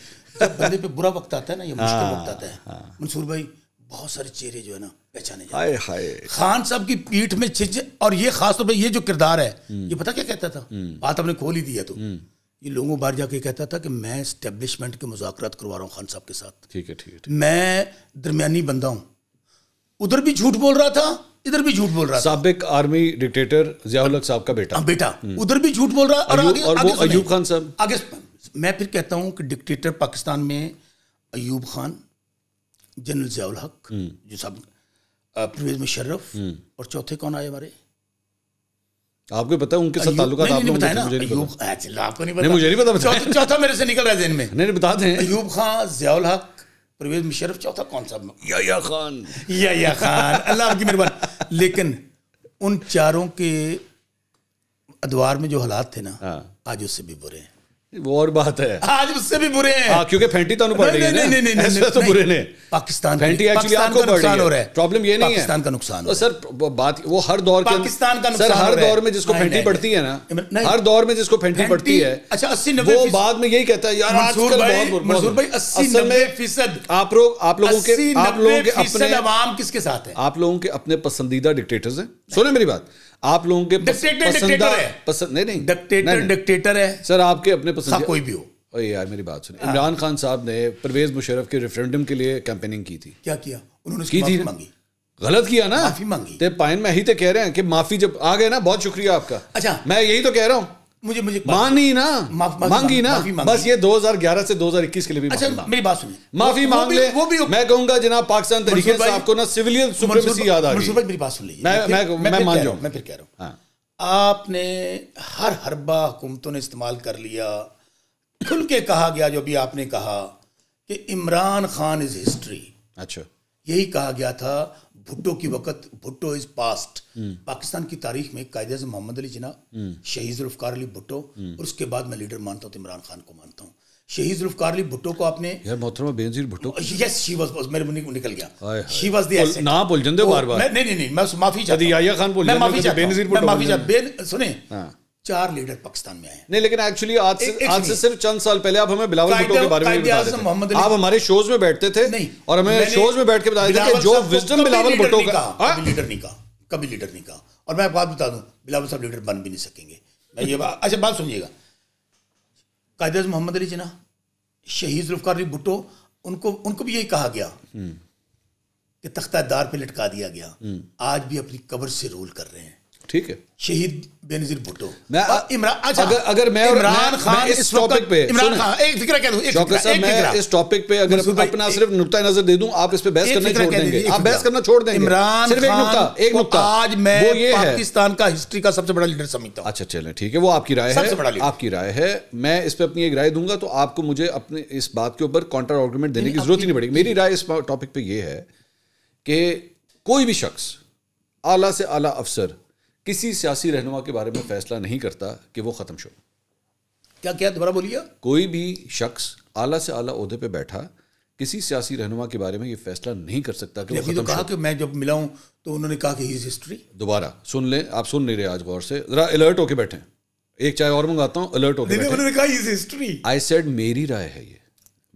जब बंदे पे बुरा वक्त आता है ना, ये मुश्किल वक्त आता है, मंसूर भाई बहुत सारे चेहरे जो है ना पहचाने जाते हैं। खान साहब की पीठ में छिज, और ये खासतौर पर ये जो किरदार है, ये पता क्या कहता था, बात हमने खोल ही दी है, तो ये लोगों बाहर जाके कहता था कि मैं एस्टेब्लिशमेंट के मुज़ाकरात करवा रहा हूँ खान साहब के साथ। ठीक है ठीक है, मैं दरमियानी बंदा हूँ, उधर भी झूठ बोल रहा था, इधर भी झूठ बोल रहा था। साबिक आर्मी डिक्टेटर जियाउल हक साहब का बेटा बेटा उधर भी झूठ बोल रहा और आगे, और आगे वो अयूब खान साहब। आगे मैं फिर कहता हूं कि डिक्टेटर पाकिस्तान में अयूब खान, जनरल जियाउल हक जो साहब, परवेज मुशर्रफ, और चौथे कौन आए हमारे? आपको पता है उनके साथ ताल्लुकात? आपने बताया ना, अयूब आपको नहीं पता? मुझे नहीं पता, चौथा मेरे से निकल रहा है ज़हन में। नहीं बता दें, अयूब खान, जियाउल हक, परवेज मुशर्रफ, चौथा कौन सा? या या खान, या या खान, अल्लाह आपकी मेहरबानी। लेकिन उन चारों के अदवार में जो हालात थे ना, हाँ। आज उससे भी बुरे हैं। वो और बात है, आज उससे भी बुरे हैं। हाँ, क्योंकि फैंटी तो पड़ रही है। नहीं नहीं नहीं नहीं, ऐसे तो बुरे ने पाकिस्तान फैंटी एक्चुअली आपको नुकसान हो रहा है। प्रॉब्लम ये नहीं है पाकिस्तान का नुकसान, सर बात वो हर दौर के पाकिस्तान का नुकसान, हर दौर में जिसको फैंटी पड़ती है ना, हर दौर में जिसको फैंटी पड़ती है। अच्छा अस्सी नब्बे वो बाद में यही कहता है यार आजकल बहुत मंसूर भाई अस्सी नब्बे फीसद आप लोग आप लोगों के आप लोगों के अपने अवाम किसके साथ है? आप लोगों के अपने पसंदीदा डिक्टेटर्स हैं। सुने मेरी बात, आप लोगों के डिक्टेटर है सर, आपके अपने पसंद कोई भी हो। अरे यार मेरी बात सुनिए, इमरान खान साहब ने परवेज मुशर्रफ के रेफरेंडम के लिए कैंपेनिंग की थी। क्या किया उन्होंने? की थी मांगी, गलत किया ना, माफी मांगी। ते पाइन में ही तो कह रहे हैं कि माफी जब आ गए ना, बहुत शुक्रिया आपका। अच्छा मैं यही तो कह रहा हूँ, मुझे मुझे मानी ना, मांगी ना, बस ये दो हज़ार ग्यारह से दो हज़ार इक्कीस के लिए भी। अच्छा मेरी बात सुनिए, माफी मांग ले, वो भी मैं कहूंगा जनाब पाकिस्तान तरीके से आपको ना सिविलियन सुप्रीमेसी याद आ रही है। मेरी बात सुन लीजिए, मैं मैं मैं मान जाऊं, मैं फिर कह रहा हूं आपने हर हरबा हुकूमतों ने इस्तेमाल कर लिया। खुल के कहा गया जो भी आपने कहा कि इमरान खान इज हिस्ट्री। अच्छा यही कहा गया था भुट्टो की वक़्त, भुट्टो इज पास्ट। पाकिस्तान की तारीख में कायदे आज़म मोहम्मद अली जिना, शहीद जुल्फकार अली भुट्टो, और उसके बाद मैं लीडर मानता हूँ इमरान खान को मानता हूँ। शहीद जुल्फकार अली भुट्टो को आपने यार मोहतरमा Benazir Bhutto, yes she was, मेरे मुंह निकल गया, शी वाज द एसेंट। ना बोल जंदे बार बार, नहीं नहीं नहीं, मैं माफी चाहता हूं, याया खान बोल, मैं माफी चाहता हूं, बेनजीर भुट्टो माफी चाहता। सुने चार लीडर पाकिस्तान में आए नहीं, लेकिन एक्चुअली आज से, एक, एक आज से सिर्फ चंद साल पहले आप हमें बिलावल भुट्टो के बारे में बता रहे थे, आप हमारे शोज में बैठते थे नहीं, और हमें शोज में बैठ के बता रहे थे जो विजडम बिलावल भुट्टो का, कभी लीडर नहीं कहा, कभी लीडर नहीं कहा। और मैं बात बता दूं, बिलावल साहब लीडर बन भी नहीं सकेंगे। मैं ये बात, अच्छा बात सुनिएगा, कायदे आज़म मोहम्मद अली जिना, शहीद ज़ुल्फ़िकार अली भुट्टो, उनको उनको भी यही कहा गया कि तख्ता दार पे लटका दिया गया, आज भी अपनी कब्र से रोल कर रहे हैं। ठीक है, शहीद बेनजीर भुट्टो, अगर अगर मैं इमरान खान इस टॉपिक पे, इमरान खान एक फिक्र कह दूं, शौकत साहब मैं इस टॉपिक पे अगर अपना सिर्फ नुक्ता नजर दे दूं, आप इस पे बहस करना छोड़ देंगे, आप बहस करना छोड़ देंगे। इमरान खान एक नुक्ता, आज मैं पाकिस्तान का हिस्ट्री का सबसे बड़ा लीडर समझता हूं। अच्छा चलें ठीक है, वो आपकी राय है, आपकी राय है, मैं इस पे अपनी एक राय दूंगा, तो आपको मुझे अपने इस बात के ऊपर काउंटर आर्गूमेंट देने की जरूरत ही नहीं पड़ेगी। मेरी राय इस टॉपिक पे ये है कि कोई भी शख्स, आला से आला अफसर, किसी सियासी रहनुमा के बारे में फैसला नहीं करता कि वो ख़त्म शो। क्या क्या दोबारा बोलिए? कोई भी शख्स आला से आला ओहदे पे बैठा किसी सियासी रहनुमा के बारे में ये फैसला नहीं कर सकता कि वो ख़त्म शो। तो कहा कि मैं जब मिला हूँ तो उन्होंने कहा कि हिज हिस्ट्री। दोबारा सुन लें, आप सुन नहीं रहे आज गौर से, ज़रा अलर्ट होके बैठे, एक चाय और मंगाता हूँ, अलर्ट होकर कहा हिज हिस्ट्री। आई सेड मेरी राय है ये,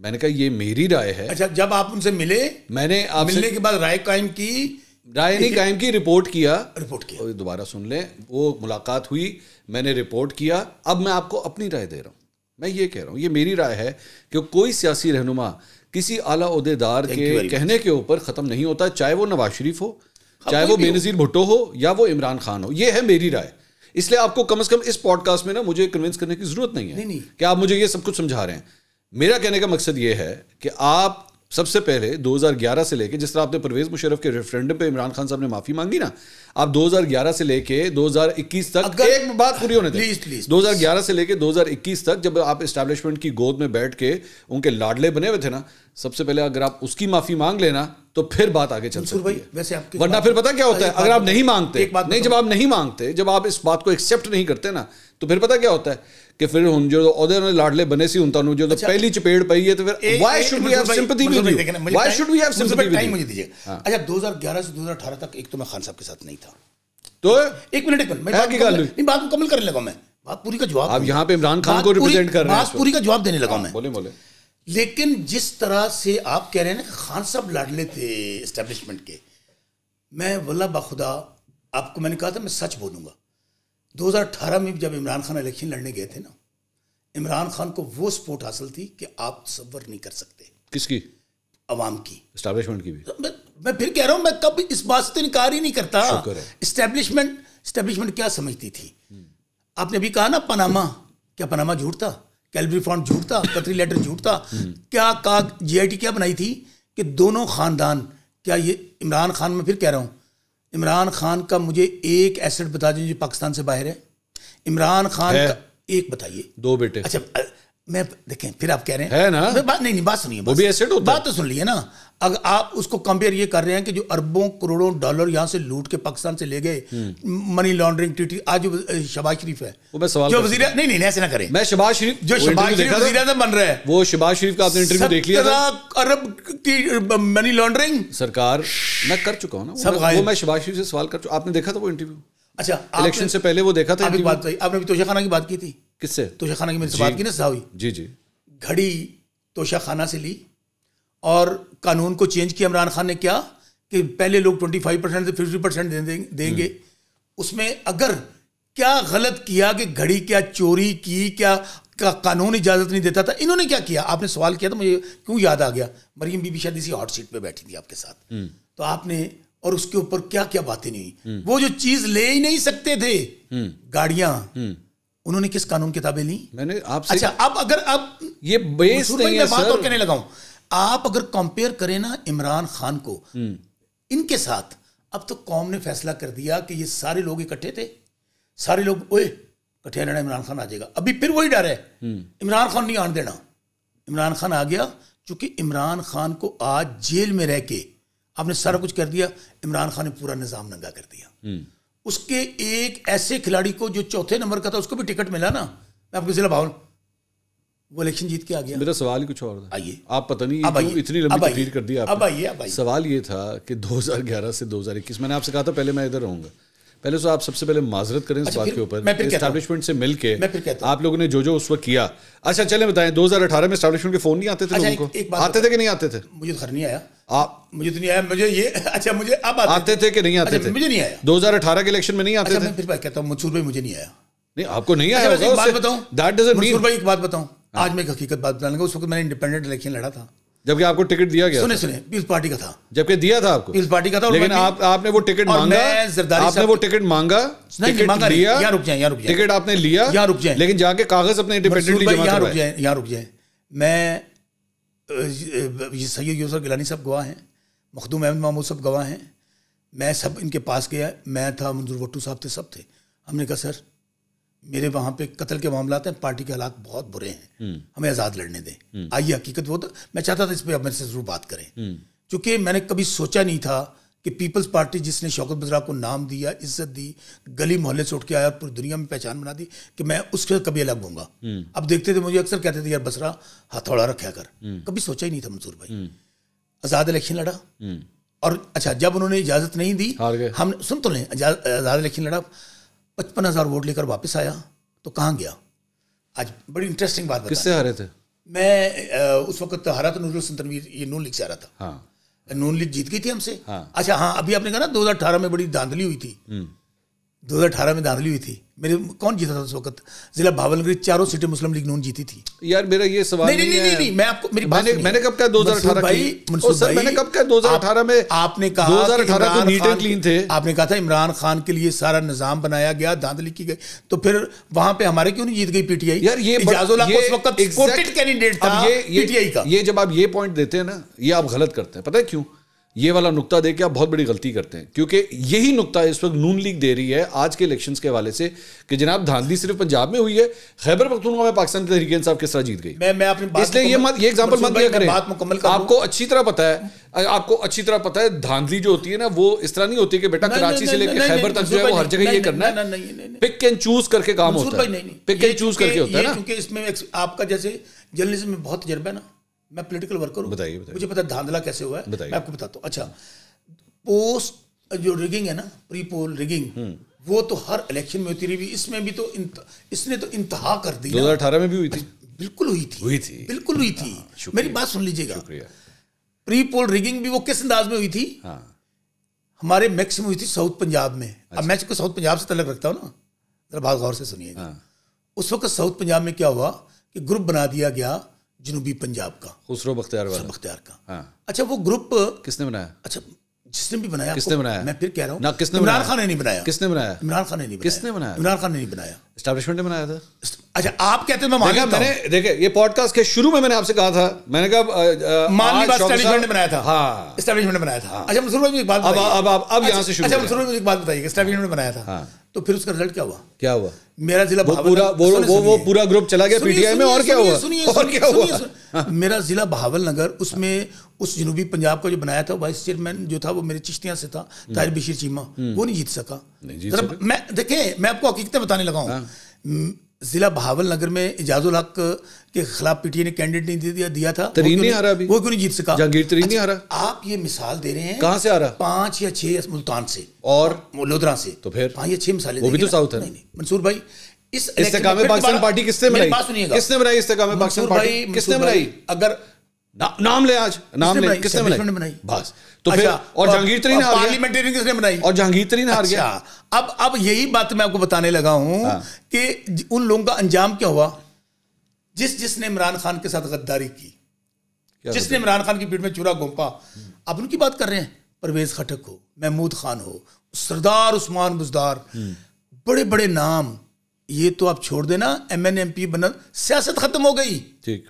मैंने कहा ये मेरी राय है। अच्छा, जब आप उनसे मिले, मैंने मिलने के बाद राय कायम की, राय नहीं कायम की, रिपोर्ट किया, रिपोर्ट किया। और दोबारा सुन लें, वो मुलाकात हुई, मैंने रिपोर्ट किया, अब मैं आपको अपनी राय दे रहा हूँ। मैं ये कह रहा हूँ, ये मेरी राय है कि कोई सियासी रहनुमा किसी आला उहदेदार के कहने के ऊपर ख़त्म नहीं होता, चाहे वो नवाज शरीफ हो, चाहे वो बेनज़ीर भुट्टो हो, या वो इमरान खान हो। ये है मेरी राय, इसलिए आपको कम अज़ कम इस पॉडकास्ट में ना मुझे कन्विंस करने की ज़रूरत नहीं है कि आप मुझे ये सब कुछ समझा रहे हैं। मेरा कहने का मकसद ये है कि आप सबसे पहले दो हज़ार ग्यारह से लेके, जिस तरह आपने परवेज मुशर्रफ के रेफरेंडम पे इमरान खान साहब ने माफी मांगी ना, आप दो हज़ार ग्यारह से लेके दो हज़ार इक्कीस तक, एक बात पूरी होने दें, दो हज़ार ग्यारह से लेके दो हज़ार इक्कीस तक जब आप एस्टैब्लिशमेंट की गोद में बैठ के उनके लाडले बने हुए थे ना, सबसे पहले अगर आप उसकी माफी मांग लेना तो फिर बात आगे चल सकती है। वैसे आपकी वरना फिर पता क्या होता है, अगर आप नहीं मांगते, नहीं जब आप नहीं मांगते, जब आप इस बात को एक्सेप्ट नहीं करते ना, तो फिर पता क्या होता है कि फिर हम जो ओहदे ने लाडले बने सी उनता जो तो पहली चपेट पई है, तो फिर why should we have sympathy with you, why should we have sympathy with you. Time मुझे दीजिए। अच्छा, दो हज़ार ग्यारह से दो हज़ार अठारह तक एक तो मैं खान साहब के साथ नहीं था, तो एक मिनट एक मिनट मैं क्या कर लूं, नहीं बात मुकम्मल करने लगा, मैं बात पूरी का जवाब, आप यहां पे इमरान खान को रिप्रेजेंट कर रहे हैं, बात पूरी का जवाब देने लगा मैं, बोले बोले। लेकिन जिस तरह से आप कह रहे हैं ना कि खान साहब लाडले थे एस्टैब्लिशमेंट के, मैं वल्लाह बाखुदा आपको मैंने कहा था मैं सच बोलूंगा, दो हज़ार अठारह में जब इमरान खान इलेक्शन लड़ने गए थे ना, इमरान खान को वो सपोर्ट हासिल थी कि आप तसव्वुर नहीं कर सकते। किसकी? अवाम की, एस्टैब्लिशमेंट की भी। तो मैं, मैं फिर कह रहा हूँ, मैं कभी इस बात से इनकार ही नहीं करता। एस्टैब्लिशमेंट एस्टैब्लिशमेंट क्या समझती थी। आपने अभी कहा ना पनामा, क्या पनामा झूठ था, कैलबरी फॉर्म झूठ था, कतरी लेटर झूठ था, क्या का जी आई टी क्या बनाई थी कि दोनों खानदान, क्या ये इमरान खान, में फिर कह रहा हूँ इमरान खान का मुझे एक एसेट बता दीजिए जो पाकिस्तान से बाहर है। इमरान खान का एक बताइए, दो बेटे। अच्छा मैं देखें, फिर आप कह रहे हैं है ना, मैं बात नहीं नहीं बात सुनिए, वो भी एसेट होता है, बात तो सुन लीजिए ना। अगर आप उसको कंपेयर ये कर रहे हैं कि जो अरबों करोड़ों डॉलर यहाँ से लूट के पाकिस्तान से ले गए, मनी लॉन्ड्रिंग टीटी, आज शहबाज शरीफ है वो, मैं सवाल जो वजीर, नहीं नहीं ऐसे ना करें, मैं शहबाज शरीफ जो शहबाज शरीफ वजीर आज़म बन रहे हैं, वो शहबाज शरीफ का आपने इंटरव्यू देख लिया था, अरब की मनी लॉन्ड्रिंग सरकार, मैं कर चुका हूँ ना वो, मैं शहबाज शरीफ से सवाल कर चुका, आपने देखा था वो इंटरव्यू। अच्छा, इलेक्शन से पहले वो देखा था, आपने तोशाखाना की बात की थी, किससे तोशाखाना की मेरे से बात की ना साहब, जी जी, घड़ी तोशाखाना से ली और कानून को चेंज किया इमरान खान ने, क्या कि पहले लोग पच्चीस परसेंट से पचास परसेंट दे, दे, देंगे उसमें अगर क्या गलत किया कि घड़ी क्या चोरी की, क्या का कानून इजाजत नहीं देता था, इन्होंने क्या किया, आपने सवाल किया तो मुझे क्यों याद आ गया, मरीम बीबी शायद इसी हॉट सीट पे बैठी थी आपके साथ, तो आपने और उसके ऊपर क्या क्या बातें नहीं हुई, वो जो चीज ले ही नहीं सकते थे गाड़ियां, उन्होंने किस कानून किताबें ली, मैंने आपसे। अच्छा, अब अगर आप ये बेस नहीं है बात और कहने लगा हूं, आप अगर कंपेयर करें ना इमरान खान को इनके साथ, अब तो कौम ने फैसला कर दिया कि ये सारे लोग इकट्ठे थे, सारे लोग ओए इकट्ठे लड़ा, इमरान खान आ जाएगा, अभी फिर वही डर है, इमरान खान नहीं आने देना, इमरान खान आ गया, चूंकि इमरान खान को आज जेल में रह के आपने सारा कुछ कर दिया, इमरान खान ने पूरा निज़ाम नंगा कर दिया, उसके एक ऐसे खिलाड़ी को जो चौथे नंबर का था उसको भी टिकट मिला ना, मैं आपको जिला भावल, वो इलेक्शन जीत के आ गया। मेरा सवाल ही कुछ और था, आइए आप पता नहीं अब इतनी लंबी तकरीर कर दी आपने, अब आइए, अब आइए, सवाल ये था कि दो हज़ार ग्यारह से दो हज़ार इक्कीस, मैंने आपसे कहा था पहले मैं इधर रहूँगा, पहले तो आप सबसे पहले माजरत करें इस बात के ऊपर, एस्टैब्लिशमेंट से मिलके आप लोगों ने जो जो उस वक्त किया। अच्छा चले बताएं, दो हज़ार अठारह में एस्टैब्लिशमेंट के फोन नहीं आते थे लोगों को? आते थे कि नहीं आते थे? मुझे घर नहीं आया आप, मुझे तो नहीं आया मुझे ये। अच्छा मुझे अब आते थे कि नहीं आते थे? मुझे नहीं आया। दो हज़ार अठारह के इलेक्शन में नहीं आते थे? फिर कहता हूँ मंसूर भाई मुझे नहीं आया। नहीं आपको नहीं आया? मंसूर भाई एक बात बताऊँ, आज मैं एक हकीकत बात बताऊंगा। उस वक्त मैंने इंडिपेंडेंट इलेक्शन लड़ा था जबकि आपको टिकट दिया गया। सुने सुने पीपल्स पार्टी का था जबकि दिया था आपको, पीपल्स पार्टी का था। लेकिन आप आपने वो टिकट मांगा, आपने वो टिकट मांगा, टिकट लिया, यहाँ रुक जाए, यहाँ रुक जाए, टिकट आपने लिया, यहाँ रुक जाए, लेकिन जाके कागज अपने इंडिपेंडेंटली जमा करवाए। यहाँ रुक जाए, यहाँ रुक जाए। मैं ये सैयद यूसुफ गिलानी साहब गवाह हैं, मखदूम अहमद महमूद साहब गवाह हैं, मैं सब इनके पास गया, मैं था, मंजूर भुट्टो साहब थे, सब थे। हमने कहा सर मेरे वहाँ पे कत्ल के मामला हैं, पार्टी के हालात बहुत बुरे हैं, हमें आज़ाद लड़ने दें। आइए हकीकत वो तो मैं चाहता था इस पर आप मेरे से ज़रूर बात करें, क्योंकि मैंने कभी सोचा नहीं था कि पीपल्स पार्टी जिसने शौकत बज़रा को नाम दिया, इज्जत दी, गली मोहल्ले से उठ के आया और पूरी दुनिया में पहचान बना दी, कि मैं उसके कभी अलग होऊंगा। अब देखते थे मुझे अक्सर कहते थे यार बसरा हथौड़ा रखा कर, कभी सोचा ही नहीं था। मंसूर भाई आज़ाद इलेक्शन लड़ा और अच्छा जब उन्होंने इजाज़त नहीं दी, हम सुन तो लें, आज़ाद इलेक्शन लड़ा, पचपन हज़ार वोट लेकर वापस आया तो कहाँ गया? आज बड़ी इंटरेस्टिंग बात। किससे हारे थे? मैं आ, उस वक्त हारा तो नूरुल हसन तनवीर, ये नून लीग से हारा था। हाँ। नून लीग जीत गई थी हमसे। हाँ। अच्छा हाँ, अभी आपने कहा ना दो हज़ार अठारह में बड़ी धांधली हुई थी। दो हज़ार अठारह में धांधली हुई थी, मेरे कौन जीता था उस वक्त? जिला भावलगढ़ चारों सीटें मुस्लिम लीग नून जीती थी। यार मेरा ये सवाल नहीं नहीं नहीं मैं आपको मेरी बात नहीं, मैंने कब कहा दो हज़ार अठारह की? मंसूर भाई मैंने कब कहा दो हज़ार अठारह में? आपने कहा दो हज़ार अठारह को नीट एंड क्लीन थे, आपने कहा था इमरान खान के लिए सारा निजाम बनाया गया, धांधली की गई, तो फिर वहां पे हमारे क्यों नहीं जीत गई पीटीआई? यार ये इजाजुल हक उस वक्त एक्सपोर्टेड कैंडिडेट था पीटीआई का। ये जब आप ये पॉइंट देते हैं ना, ये आप गलत करते हैं, पता है क्यों? ये वाला नुक्ता देके आप बहुत बड़ी गलती करते हैं, क्योंकि यही नुक्ता इस वक्त नून लीग दे रही है आज के इलेक्शंस के हवाले से कि जनाब धांधली सिर्फ पंजाब में हुई है, खैबर पख्तूनख्वा में पाकिस्तान तहरीक इंसाफ किस तरह जीत गई। मैं मैं अपनी इसलिए ये मत, ये एग्जांपल मत दिया करें। बात मुकम्मल कर, आपको अच्छी तरह पता है, आपको अच्छी तरह पता है धांधली जो होती है ना वो इस तरह नहीं होती कि बेटा कराची से लेकर खैबर तक जो है वो हर जगह ये करना है, पिक एंड चूज करके काम होता है, पिक एंड चूज करके होता है ना। क्योंकि इसमें आपका जैसे जर्नलिज्म में बहुत तजुर्बा है ना, मैं पॉलिटिकल वर्कर हूँ, मुझे पता है धांधला कैसे हुआ है, मैं आपको बताता हूँ। अच्छा पोस्ट जो रिगिंग है ना, प्री पोल रिगिंग, वो तो हर इलेक्शन में होती रही, इसमें भी तो इसने तो इंतहा कर दी। दो हज़ार अठारह में भी हुई थी, बिल्कुल हुई थी, हुई थी, बिल्कुल हुई थी। मेरी बात सुन लीजिएगा, प्री पोल रिगिंग भी वो किस अंदाज में हुई थी? हमारे मैक्स में हुई थी साउथ पंजाब में। अब मैं इसको साउथ पंजाब से तलक रखता हूँ ना, जरा बात गौर से सुनिएगा। उस वक्त साउथ पंजाब में क्या हुआ कि ग्रुप बना दिया गया जनूबी पंजाब का, खुसरो बख्तियार वाला, बख्तियार का। हाँ। अच्छा वो ग्रुप किसने बनाया? अच्छा जिसने भी बनाया, किसने बनाया? मैं फिर कह रहा हूँ ना, किसने? इमरान खान ने नहीं बनाया। किसने बनाया? इमरान खान ने नहीं बनाया। किसने बनाया? इमरान खान ने नहीं बनाया, एस्टैब्लिशमेंट ने बनाया था। अच्छा आप कहते हैं, मैं मानता हूं, मैंने देखे ये पॉडकास्ट के शुरू में मैंने आपसे कहा था, मैंने कहा एस्टैब्लिशमेंट ने बनाया था। हाँ एस्टैब्लिशमेंट ने बनाया था। अच्छा मंसूर भाई एक बात, अब अब आप अब यहां से शुरू, अच्छा मंसूर भाई एक बात बताइए, एस्टैब्लिशमेंट ने बनाया था तो फिर उसका रिजल्ट क्या हुआ? क्या हुआ? मेरा जिला भावलनगर, वो वो पूरा ग्रुप चला गया पीटीआई में, और क्या हुआ? और क्या हुआ? मेरा जिला भावलनगर, उसमें उस जनूबी पंजाब का जो बनाया था वाइस चेयरमैन जो था वो मेरे चिश्तियां से था, ताहिर बशीर चीमा, वो नहीं जीत सका। मैं देखें मैं आपको हकीकतें बताने लगा हूँ, जिला बहावलनगर में इजाजुल हक के खिलाफ पीटीआई ने कैंडिडेट नहीं दे दिया दिया था, तरीन नहीं हारा, वो क्यों नहीं जीत सका? जहांगीर तरीन नहीं हारा। आप ये मिसाल दे रहे हैं, कहाँ से हारा? पांच या छह, मुल्तान से और लोधरा से, तो फिर पांच या छह मिसालें, वो भी तो साउथ है। मंसूर भाई इस इस्तेकामे पाकिस्तान पार्टी किसने बनाई? किसने बनाई इस्तेकामे पाकिस्तान पार्टी? किसने बनाई? अगर नाम ले, आज नाम ले, किसने बनाई? बस तो फिर, और जहांगीर तरीन हार गया, पार्लियामेंटेरियन किसने बनाई? और जहांगीर तरीन हार गया। अब अब यही बात मैं आपको बताने लगा हूं कि उन लोगों का अंजाम क्या हुआ, जिस जिसने इमरान खान के साथ गद्दारी की, जिसने इमरान खान की पीठ में चूरा घोंपा। आप उनकी बात कर रहे हैं, परवेज खटक हो, महमूद खान हो, सरदार उस्मान बुजदार, बड़े बड़े नाम, ये तो आप छोड़ देना, एम एन एम पी बना, सियासत खत्म हो गई। ठीक,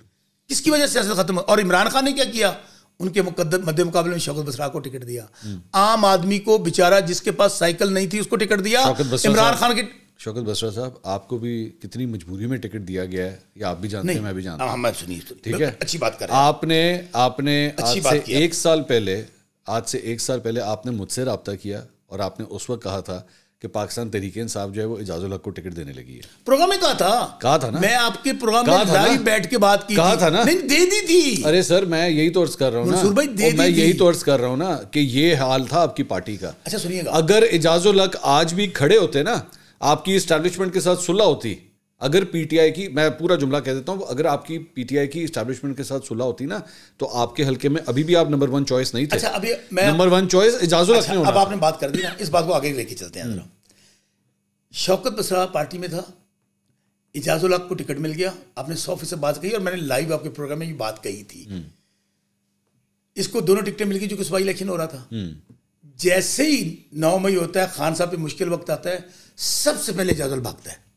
किसकी वजह से सियासत खत्म? और इमरान खान ने क्या किया? उनके मुकद्दर मध्य मुकाबले में शौकत बसरा को टिकट दिया, आम आदमी को बेचारा जिसके पास साइकिल नहीं थी उसको टिकट दिया इमरान खान के। शौकत बसरा साहब आपको भी कितनी मजबूरी में टिकट दिया गया है, या आप भी जानते हैं, मैं भी जानता हूं। ठीक है, अच्छी बात कर रहे हैं। आपने आपने आज से एक साल पहले आज से एक साल पहले आपने मुझसे रब्ता किया और आपने उस वक्त कहा था कि पाकिस्तान तहरीके इंसाफ जो है वो इजाजुल हक को टिकट देने लगी है। प्रोग्राम में कहा था, कहा था ना, मैं आपके प्रोग्राम में लाइव बैठ के बात की, कहा था ना, नहीं दे दी थी। अरे सर मैं यही तो अर्ज कर रहा हूँ ना, भाई दे मैं यही तो अर्ज कर रहा हूँ ना कि ये हाल था आपकी पार्टी का। अच्छा सुनिएगा, अगर इजाजुल हक आज भी खड़े होते ना, आपकी इस्टेब्लिशमेंट के साथ सुलह होती, अगर पीटीआई की, मैं पूरा जुमला कह देता हूँ, अगर आपकी पीटीआई की इस्टेब्लिशमेंट के साथ सुलह होती ना तो आपके हलके में अभी भी आप नंबर वन चॉइस नहीं थे। अच्छा अभी मैं नंबर वन चॉइस इजाजुल हक नहीं होना। अब आपने बात कर दी ना, इस बात को आगे लेके चलते हैं। शौकत बसरा पार्टी में था, इजाजुल हक को टिकट मिल गया, आपने सौ फीसद बात कही और मैंने लाइव आपके प्रोग्राम में भी बात कही थी। इसको दोनों टिकटें मिल गई जो कि सूबाई इलेक्शन हो रहा था। जैसे ही नौ मई होता है, खान साहब पे मुश्किल वक्त आता है, सबसे पहले इजाजुल भागता है।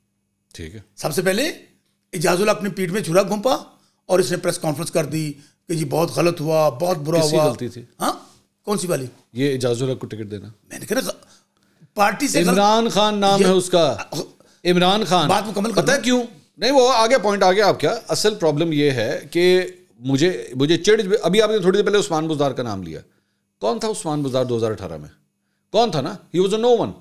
ठीक है, सबसे पहले इजाजुल अपने पीठ में छुरा घुंपा और इसने प्रेस कॉन्फ्रेंस कर दी कि जी बहुत गलत हुआ, बहुत बुरा हुआ। गलती थी? हाँ, कौन सी वाली? ये इजाजुल को टिकट देना। मैंने कहा पार्टी से इमरान खान नाम है उसका, इमरान खान। बात मुकम्मल पता है क्यों नहीं, वो आगे पॉइंट आगे आप। क्या असल प्रॉब्लम ये है कि मुझे मुझे चिड़, अभी आपने थोड़ी देर पहले उस्मान बुजदार का नाम लिया। कौन था उस्मान बुजदार दो हज़ार अठारह में? कौन था ना, he was a no one.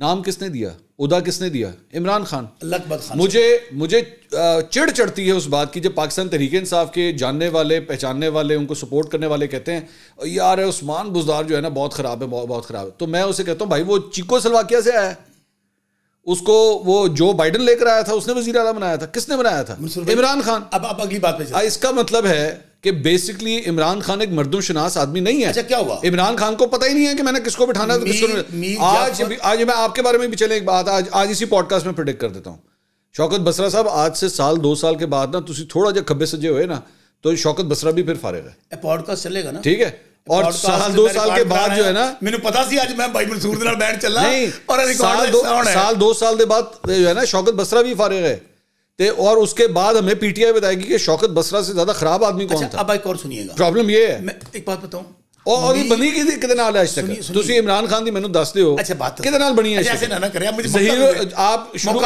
नाम किसने दिया, उदा किसने दिया? इमरान खान, लकबत खान। मुझे मुझे चिड़ चढ़ती है उस बात की जब पाकिस्तान तहरीके इंसाफ के जानने वाले, पहचानने वाले, उनको सपोर्ट करने वाले कहते हैं यार उस्मान बुजदार जो है ना बहुत ख़राब है, बहुत ख़राब है। तो मैं उसे कहता हूँ भाई वो चीको सलवाकिया से आया है, उसको वो जो बाइडन लेकर आया था उसने वज़ीर आला बनाया था। किसने बनाया था? इमरान खान। अब अब अगली बात पे, इसका मतलब है कि बेसिकली इमरान खान एक मर्दम शनास आदमी नहीं है। अच्छा क्या हुआ? इमरान खान को पता ही नहीं है कि मैंने किसको बिठाना है तो किसको। आज आज मैं आपके बारे में भी चले एक बात आज आज इसी पॉडकास्ट में प्रेडिक्ट कर देता हूँ। शौकत बसरा साहब आज से साल दो साल के बाद ना तुसी थोड़ा जहा खब्बे सजे हुए ना तो शौकत बसरा भी फिर फारिग है, पॉडकास्ट चलेगा ना। ठीक है, और साल दो साल के बाद जो है ना, मैंने पता सी आज मैं भाई मंसूर दे नाल बैठ चलना और साल दो साल के बाद जो है ना शौकत बसरा भी फारिग है ते, और उसके बाद हमें पीटीआई बताएगी कि शौकत बसरा से ज्यादा खराब आदमी कौन था। अब एक और सुनिएगा, प्रॉब्लम ये है। मैं एक बात बताऊं, और ये बनी किदे किदे नाल है आज तक? तुसी इमरान खान दी मैनू दस दियो किदे नाल बनी है। ऐसे ना ना करे, मुझे आप शुरू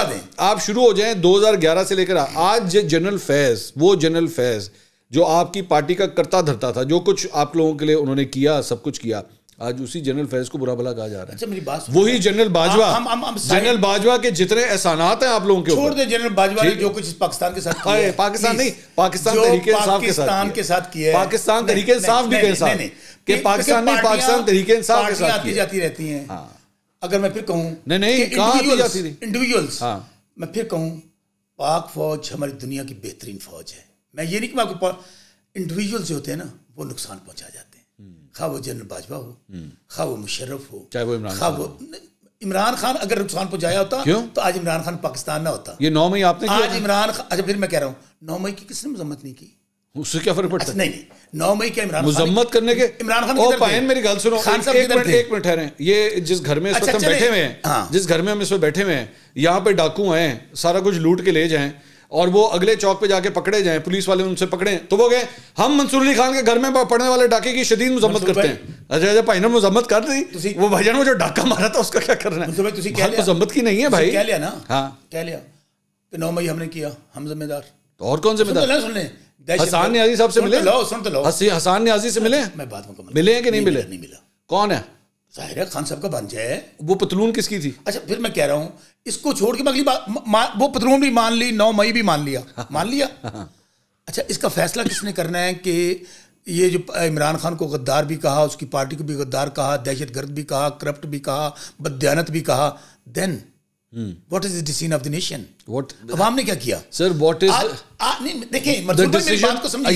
आप शुरू हो जाएं दो हज़ार ग्यारह से लेकर आज। जनरल फैज, वो जनरल फैज जो आपकी पार्टी का करता धरता था, जो कुछ आप लोगों के लिए उन्होंने किया, सब कुछ किया, आज उसी जनरल फैज को बुरा भला कहा जा रहा है। अच्छा मेरी बात, वही जनरल बाजवा, हम, हम, हम, जनरल बाजवा के जितने एहसानात हैं आप लोगों के छोड़ दे। जनरल बाजवा ने जो कुछ पाकिस्तान के साथ किया है, पाकिस्तान नहीं, पाकिस्तान तहरीके इंसाफ के साथ के साथ किया है, पाकिस्तान तहरीके इंसाफ भी के साथ कि पाकिस्तान नहीं, पाकिस्तान तहरीके इंसाफ के साथ आती जाती रहती हैं। अगर मैं फिर कहूँ नहीं नहीं इंडिविजुअल्स, मैं फिर कहूँ पाक फौज हमारी दुनिया की बेहतरीन फौज है। मैं ये नहीं कि आपको इंडिविजुअल्स जो होते हैं ना वो नुकसान पहुँचा जाते हैं, खा वो जनरल बाजवा हो, खा वो मुशर्रफ हो, चाहे वो इमरान खान हो। इमरान खान अगर नुकसान पहुंचाया होता क्यों? तो आज इमरान खान पाकिस्तान ना होता। ये नौ मई आपने आज इमरान खान, अच्छा फिर मैं कह रहा हूँ नौ मई की किसने मजम्मत नहीं की, उससे क्या फर्क पड़ता है? नहीं नहीं, नौ मई क्या इमरान मजम्मत करने के इमरान खान ओ बहन मेरी गल सुनो, खान साहब एक मिनट एक मिनट ठहरे। ये जिस घर में इस वक्त हम बैठे हुए हैं, जिस घर में हम इस वक्त बैठे हुए हैं, यहाँ पे डाकू आए, सारा कुछ लूट के ले जाए और वो अगले चौक पे जाके पकड़े जाएं, पुलिस वाले उनसे पकड़े तो वो गए। हम मंसूर अली खान के घर में पढ़ने वाले डाके की शदीद मुजम्मत करते हैं। अच्छा अच्छा भाई ने मुजम्मत कर दी, वो भाईजान वो जो डाका मारा था उसका क्या करना है? मुजम्मत की नहीं है भाई, कह लिया ना। हाँ कह लिया कि नौ मई हमने किया, हम जिम्मेदार। और कौन जिम्मेदार? सुन लें हसन नियाजी साहब से मिले, सुन तो लो, हसन नियाजी से मिले, मैं बात मुकम्मल, मिले हैं कि नहीं मिले? नहीं मिला। कौन है? जाहिर है खान साहब का बंज है। वो पतलून किसकी थी? अच्छा फिर मैं कह रहा हूँ इसको छोड़ के मैं अगली बात, वो पतलून भी मान ली, नौ मई भी मान लिया, मान लिया। अच्छा इसका फैसला किसने करना है कि ये जो इमरान खान को गद्दार भी कहा, उसकी पार्टी को भी गद्दार कहा, दहशतगर्द भी कहा, करप्ट भी कहा, बदयानत भी कहा, then what is the decision of the nation? What अवाम ने क्या किया सर? व्हाट इज नहीं देखें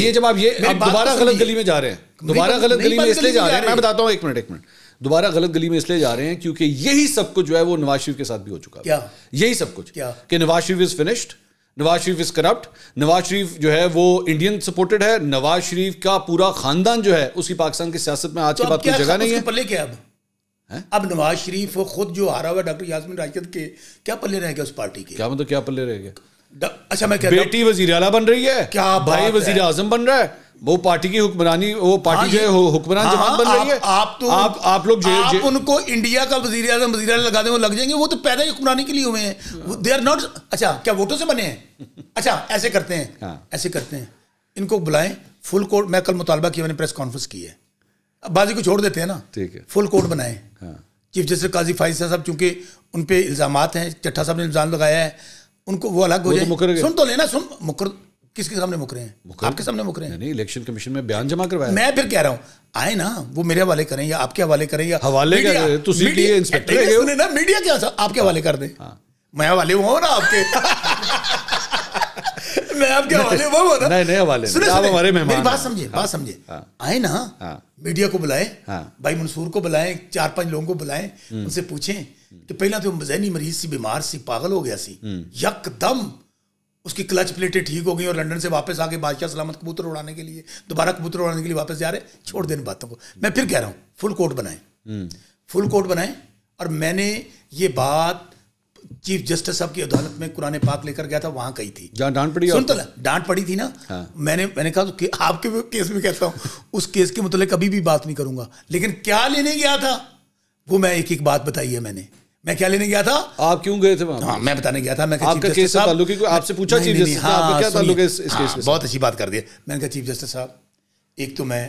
ये, जब आप ये दोबारा गलत गली में जा रहे हैं, दोबारा गलत गली में इसलिए जा रहे हैं, मैं बताता हूँ, एक मिनट एक मिनट, दोबारा गलत गली में इसलिए जा रहे हैं क्योंकि यही सब कुछ जो है वो नवाज शरीफ के साथ भी हो चुका है। क्या यही सब कुछ क्या कि Nawaz Sharif is finished, Nawaz Sharif is corrupt, Nawaz Sharif जो है वो इंडियन सपोर्टेड है, नवाज शरीफ का पूरा खानदान जो है उसकी पाकिस्तान की सियासत में आज के बाद कोई जगह नहीं है। पल्ले क्या अब है? अब नवाज शरीफ खुद जो हारा हुआ डॉक्टर यास्मीन राशिद के क्या पल्ले रह गया उस पार्टी के? क्या मतलब क्या पल्ले रह गया? अच्छा मैं बेटी वजीर आला बन रही है, क्या भाई वजीर आजम बन रहा है, वो पार्टी की हुक्मरानी, वो पार्टी जो है हुक्मरान जमात बन रही है। आप तो आप आप लोग आप उनको इंडिया का वजीर आजम वजीर आला लगा दें वो लग जाएंगे, वो तो पैदा ही हुक्मरानी के लिए हुए हैं, दे आर नॉट। अच्छा क्या वोटों से बने हैं? अच्छा ऐसे करते हैं, ऐसे करते हैं, इनको बुलाएं फुल कोर्ट, मैं कल मुतालबा किया, मैंने प्रेस कॉन्फ्रेंस की है, बाजी को छोड़ देते हैं ना, ठीक है, फुल कोर्ट बनाएं, चीफ जस्टिस काजी फाइज साहब चूँकि उन पर इल्ज़ामात हैं, चट्ठा साहब ने इल्ज़ाम लगाया है, उनको वो अलग हो जाए। सुन तो लेना, सुन मुकर किसके सामने मुकरे हैं? मुकर? आपके सामने मुकरे हैं। नहीं, इलेक्शन कमीशन में बयान जमा करवाया। मैं फिर कह रहा हूँ आए ना, वो मेरे हवाले करें या आपके हवाले करें या हवाले इंस्पेक्टर ना मीडिया क्या आपके हवाले कर दें। मैं हवाले हुआ ना आपके, मैं आपके हवाले वो हो रहा। नहीं नहीं हवाले सुने, आप हमारे मेहमान। मेरी बात समझे, बात समझे। आए ना, मीडिया को बुलाएं, भाई मंसूर को बुलाएं, चार पांच लोगों को बुलाएं, उनसे पूछें कि पहला तो जहनी मरीज सी, बीमार सी, पागल हो गया सी, यकदम उसकी क्लच प्लेटें ठीक हो गई और लंदन से वापस आके बादशाह सलामत कबूतर उड़ाने के लिए, दोबारा कबूतर उड़ाने के लिए वापस जा रहे। छोड़ देने बातों को, मैं फिर कह रहा हूँ फुल कोर्ट बनाएं, फुल कोर्ट बनाएं। और मैंने ये बात चीफ जस्टिस साहब की अदालत में कुरान पाक लेकर गया था, वहां कही थी, डांट पड़ी। सुन तो ना, डांट पड़ी थी ना। हाँ। मैंने मैंने कहा तो आपके केस में कहता हूं उस केस के मतलब कभी भी बात नहीं करूंगा, लेकिन क्या लेने गया था वो मैं एक एक बात बताई है मैंने। मैं क्या लेने गया था? आप क्यों गए थे वहां? हाँ, मैं बताने गया था। मैं आपका केस से ताल्लुक है? आपसे पूछा चीफ जस्टिस साहब आपका क्या ताल्लुक है इस केस से? बहुत अच्छी बात कर दी। मैंने कहा चीफ जस्टिस साहब, एक तो मैं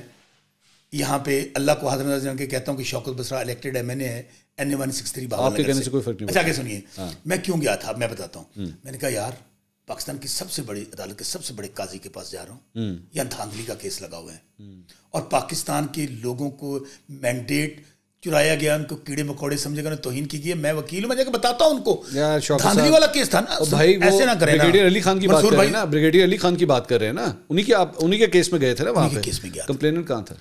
यहाँ पे अल्लाह को हाजिर नाज़िर जान के कहता हूँ कि Shaukat Basra elected M N A है, N A one six three बात से कोई फर्क नहीं। अच्छा आगे सुनिए, मैं क्यों गया था मैं बताता हूँ। मैंने कहा यार पाकिस्तान की सबसे बड़ी अदालत के सबसे बड़े काजी के पास जा रहा हूँ, यहाँ धांधली का केस लगा हुआ है और पाकिस्तान के लोगों को मैंडेट चुराया गया, उनको कीड़े मकोड़े समझे गए, तौहीन की गई है। मैं वकील हूँ, मैं जाकर बताता हूँ उनको। धांधली वाला केस था ना भाई, ऐसे ना करें। ब्रिगेडियर अली खान की बात कर रहे हैं ना, ब्रिगेडियर अली खान की बात कर रहे हैं ना, उन्हीं के आप उन्हीं के केस में गए थे ना? वहाँ केस में गया। कंप्लेनेंट कहाँ था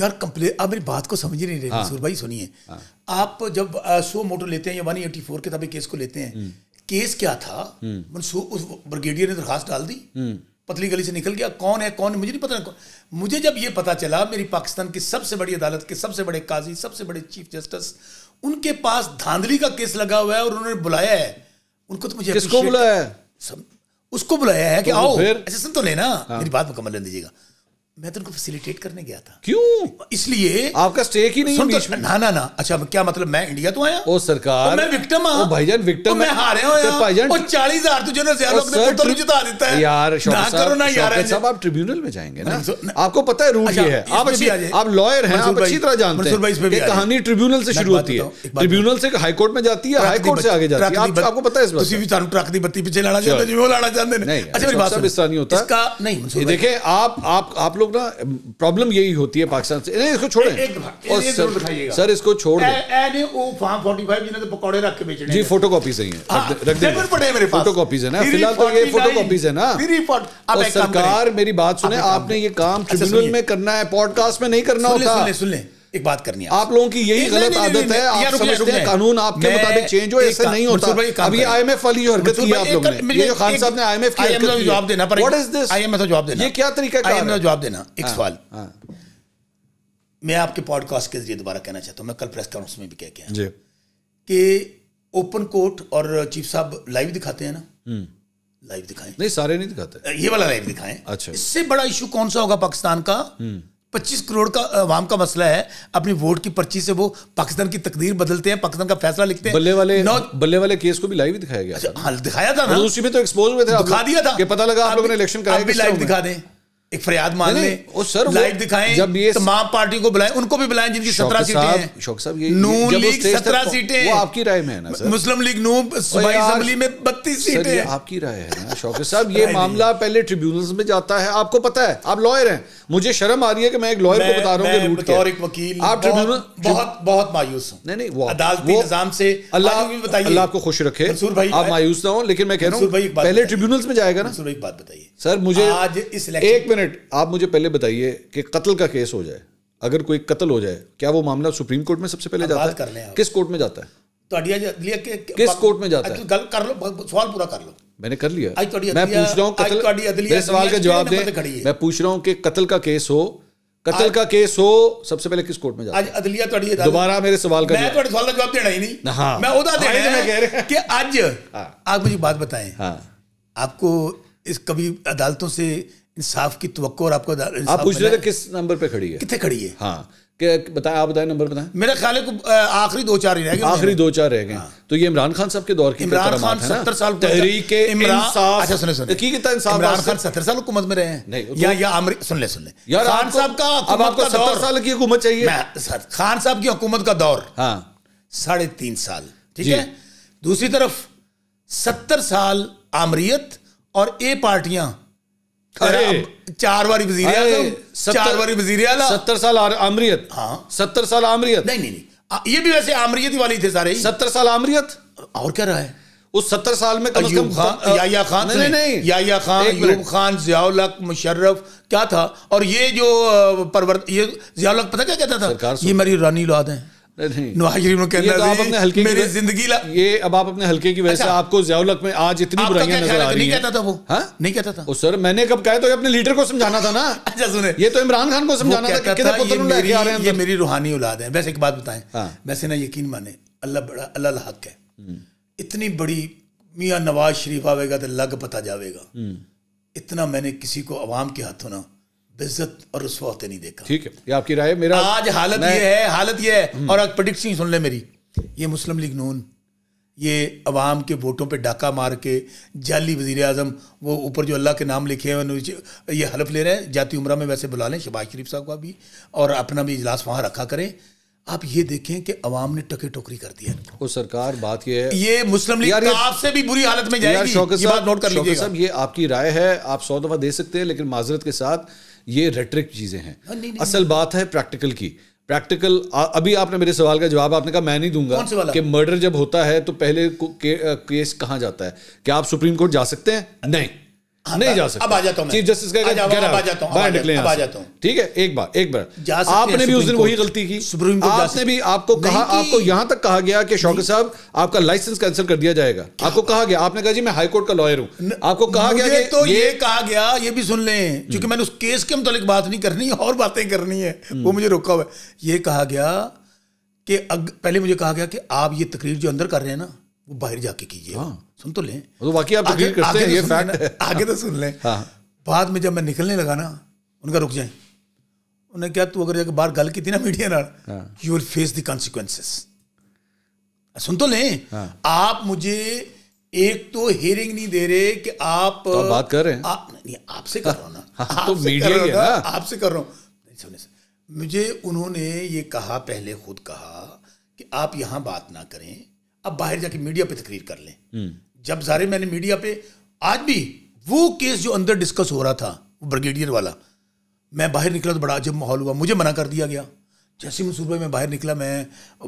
यार? कंप्लेन आप मेरी बात को समझ ही नहीं रहे। हाँ, मंसूर भाई सुनिए। हाँ, आप जब सौ मोटो लेते हैं या वन एटी फोर के तभी केस को लेते हैं, केस क्या था मंसूर? उस ब्रिगेडियर ने दरखास्त डाल दी, पतली गली से निकल गया। कौन है कौन मुझे नहीं पता। मुझे जब ये पता चला मेरी पाकिस्तान की सबसे बड़ी अदालत के सबसे बड़े काजी, सबसे बड़े चीफ जस्टिस, उनके पास धांधली का केस लगा हुआ है और उन्होंने बुलाया है उनको, तो मुझे किसको बुलाया है? सब उसको बुलाया है कि आओ। ऐसे सुन तो लेना, मेरी बात मुकम्मल ले दीजिएगा। मैं तो उनको फैसिलिटेट करने गया था। क्यों? इसलिए आपका स्टेक ही नहीं बीच में। ना ना ना, अच्छा क्या मतलब मैं इंडिया तो आया? ओ सरकार, तो मैं विक्टिम हूं। ओ भाईजान विक्टिम मैं हारे हूं। ओ चालीस हज़ार तुझे ना ज्यादा अपने पुत्र को जिता देता है यार। ना करो ना यार, सब आप ट्रिब्यूनल में जाएंगे ना, आपको पता है रूल ये है। आप आप लॉयर हैं, आप अच्छी तरह जानते हैं कि कहानी ट्रिब्यूनल से शुरू होती है, ट्रिब्यूनल से हाई कोर्ट में जाती है, हाई कोर्ट से आगे जाती है, आपको पता है। इस बात तुसी भी तानू ट्रक दी बत्ती पीछे लाना चाहते हो, वो लाना चाहते हैं। अच्छा मेरी बात सब हिस्सा नहीं होता इसका। नहीं देखिए आप आप आप ना, प्रॉब्लम यही होती है पाकिस्तान से। नहीं इसको छोड़ें। एक और एक सर, सर इसको छोड़ दें। ए ओ फॉर्म पैंतालीस जिन्हें तो पकौड़े रख के बेचने जी, फोटोकॉपीज हैं, रख दें। फोटोकॉपीज है ना, फिलहाल तो ये फोटोकॉपीज है ना। और सरकार मेरी बात सुने, आपने ये काम ट्रिब्यूनल में करना है, पॉडकास्ट में नहीं करना होता। सुन लें, एक बात करनी है आप लोगों की, यही गलत आदत है। आप समझते हैं कानून आपके मुताबिक चेंज हो, ऐसे नहीं होता। अब ये आईएमएफ वाली जो हरकत की आप लोगों ने, ये जो खान साहब ने आईएमएफ की हरकत की, जवाब देना व्हाट इज दिस? आईएमएफ का जवाब देना, ये क्या तरीका है? आईएमएफ का जवाब देना। एक सवाल मैं आपके पॉडकास्ट के जरिए दोबारा कहना चाहता हूं, मैं कल प्रेस कॉन्फ्रेंस में भी कह के आया कि ओपन कोर्ट और चीफ साहब लाइव दिखाते हैं ना, लाइव दिखाएं। नहीं सारे नहीं दिखाते, ये वाला लाइव दिखाएं। अच्छा, इससे बड़ा इशू कौन सा होगा पाकिस्तान का? पच्चीस करोड़ का अवाम का मसला है, अपनी वोट की पर्ची से वो पाकिस्तान की तकदीर बदलते हैं, पाकिस्तान का फैसला लिखते हैं। बल्ले वाले बल्ले वाले केस को भी लाइव दिखाया गया। अच्छा, हाँ, दिखाया था ना, उसी में तो एक्सपोज हुए थे, दिखा दिया था कि पता लगा आप लोगों ने इलेक्शन कराया। भी लाइव दिखा दें, एक फरियाद मान लें, लाइव दिखाएं, जब ये तमाम पार्टी को बुलाएं, उनको भी बुलाएं जिनकी सत्रह सीटें हैं। शौक साहब ये नून लीग सत्रह सीटें, वो आपकी राय में है ना सर? मुस्लिम लीग नू सूबाई असेंबली में बत्तीस सीटें हैं, आपकी राय है ना? शौकत साहब ये मामला पहले ट्रिब्यूनल्स में जाता है, आपको पता है, आप लॉयर हैं। मुझे शर्म आ रही है कि मैं एक लॉयर को बता रहा हूँ बतौर एक वकील। आप ट्रिब्यूनल बहुत बहुत मायूस हूँ। नहीं नहीं, वो अदालती निजाम से अल्लाह अल्लाह आपको खुश रखे आप मायूस ना हो, लेकिन मैं कह रहा हूँ पहले ट्रिब्यूनल्स में जाएगा ना। एक बात बताइए सर मुझे, एक मिनट आप मुझे पहले बताइए कि कत्ल का केस हो जाए, अगर कोई कत्ल हो जाए, क्या वो मामला सुप्रीम कोर्ट में सबसे पहले जाता है? किस कोर्ट में जाता है? तो के, किस कोर्ट में जाता है? कर लो सवाल पूरा कर लो। मैंने कर लिया, मैं पूछ रहा हूँ कत्ल, सवाल का जवाब दें। मैं पूछ रहा हूँ कि कत्ल का केस हो, कत्ल का केस हो, सबसे पहले किस कोर्ट में जाता है? आज अदलिया तोड़ी दोबारा मेरे सवाल का मैं सवाल का जवाब देना ही नहीं, मैं उदा देना कि आज आप मुझे बात बताएं, आपको इस कभी अदालतों से इंसाफ की तवक्को और आपको आप पूछ रहे थे किस नंबर पे खड़ी है, कितने खड़ी है? हाँ बताएं, आप बताएं नंबर बताएं। मेरा ख्याल है आखिरी दो चार ही रह गए, आखिरी दो चार रह गए। हाँ। तो ये इमरान खान साहब के दौर की इमरान खान सत्तर साल तहरीके इंसाफ। अच्छा सुने सुने इमरान खान सत्तर साल हुकूमत में रहे हैं। नहीं या या सुन ले सुन ले यार, खान साहब का अब आपको सत्तर साल की हुकूमत चाहिए? खान साहब की हुकूमत का दौर साढ़े तीन साल, ठीक है। दूसरी तरफ सत्तर साल आमरीयत और ए पार्टियां, चार बारी वजीर आज़म, चार बारी वजीर आला, सत्तर साल आमरीयत। हाँ, सत्तर साल आमरीयत। नहीं नहीं नहीं, ये भी वैसे आमरीयत ही वाली थे सारे, सत्तर साल आमरीयत। और क्या रहा है उस सत्तर साल में? कम से कम खान, याया खान, नहीं नहीं याया खान, अयूब खान, ज़ियाउल हक, मुशर्रफ, क्या था। और ये जो परवर्त, ये ज़ियाउल हक पता क्या कहता था, ये मेरी रानी औलाद है। ये अब आप अपने हल्के की वजह से आपको ज़ियाउल हक में आज इतनी बुराइयां नजर आ रही हैं। नहीं कहता था वो, नहीं कहता था। ओ सर, मैंने कब कहा? तो अपने लीडर को समझाना था ना। अच्छा सुने, ये तो इमरान खान को समझाना था कि ये मेरी रूहानी औलाद है। वैसे एक बात बताएं, वैसे ना यकीन माने, अल्लाह बड़ा, अल्लाह हक है। इतनी बड़ी मियाँ नवाज शरीफ आवेगा तो अल्लाह का पता जावेगा, इतना मैंने किसी को अवाम के हाथों ना बेइज्जत और रुसवा होते नहीं देखा। ठीक है, ये आपकी राय। मेरा आज हालत ये है, हालत ये है। और आज प्रेडिक्शन सुन ले मेरी, ये मुस्लिम लीग नून, ये अवाम के वोटों पे डाका मार के जाली वजीर आजम, वो ऊपर जो अल्लाह के नाम लिखे हैं, ये हलफ ले रहे हैं। जाती उम्रा में वैसे बुला लें शहबाज शरीफ साहब का भी, और अपना भी इजलास वहाँ रखा करें। आप ये देखें कि अवाम ने टके टोकरी कर दिया वो सरकार। बात ये है, ये मुस्लिम लीग आपसे भी बुरी हालत में जाएगी। शौकत साहब नोट कर लीजिए साहब, ये आपकी राय है, आप सौ दफ़ा दे सकते हैं, लेकिन माजरत के साथ ये रेटरिक चीज़ें हैं। नहीं, नहीं, असल नहीं। बात है प्रैक्टिकल की। प्रैक्टिकल, अभी आपने मेरे सवाल का जवाब आपने कहा मैं नहीं दूंगा कि मर्डर जब होता है तो पहले के, केस कहाँ जाता है? क्या आप सुप्रीम कोर्ट जा सकते हैं? नहीं, नहीं जा सकते। अब आ जाता हूं, चीफ जस्टिस का, ठीक है। एक बार एक बार आपने भी उस दिन वही गलती की, सुप्रीम कोर्ट आपने भी, आपको कहा, आपको यहां तक कहा गया कि शौकत साहब आपका लाइसेंस कैंसिल कर दिया जाएगा। आपको कहा गया, आपने कहा जी मैं हाई कोर्ट का लॉयर हूं। आपको कहा गया, तो ये कहा गया, ये भी सुन लें, क्योंकि मैंने उस केस के मुताबिक बात नहीं करनी है और बातें करनी है, वो मुझे रोका हुआ है। ये कहा गया कि पहले मुझे कहा गया कि आप ये तकरीर जो अंदर कर रहे हैं ना, वो बाहर जाके कीजिए। हाँ। सुन तो लें, तो बाकी आप आगे, करते आगे हैं, ये फैक्ट है। आगे तो सुन लें। हाँ। बाद में जब मैं निकलने लगा ना, उनका रुक जाए, उन्होंने क्या तू अगर जाके बाहर गल की थी ना मीडिया ना, you will face the consequences. सुन तो लें। हाँ। आप मुझे एक तो हियरिंग नहीं दे रहे कि आप तो बात कर रहे हैं, आप नहीं, आपसे कर रहा हूँ ना, तो मीडिया आपसे कर रहा हूँ। मुझे उन्होंने ये कहा, पहले खुद कहा कि आप यहाँ बात ना करें, अब बाहर जाके मीडिया पे तकरीर कर लें। जब सारे मैंने मीडिया पे, आज भी वो केस जो अंदर डिस्कस हो रहा था, वो ब्रिगेडियर वाला, मैं बाहर निकला तो बड़ा अजब माहौल हुआ, मुझे मना कर दिया गया। जैसे मंसूर भाई मैं बाहर निकला, मैं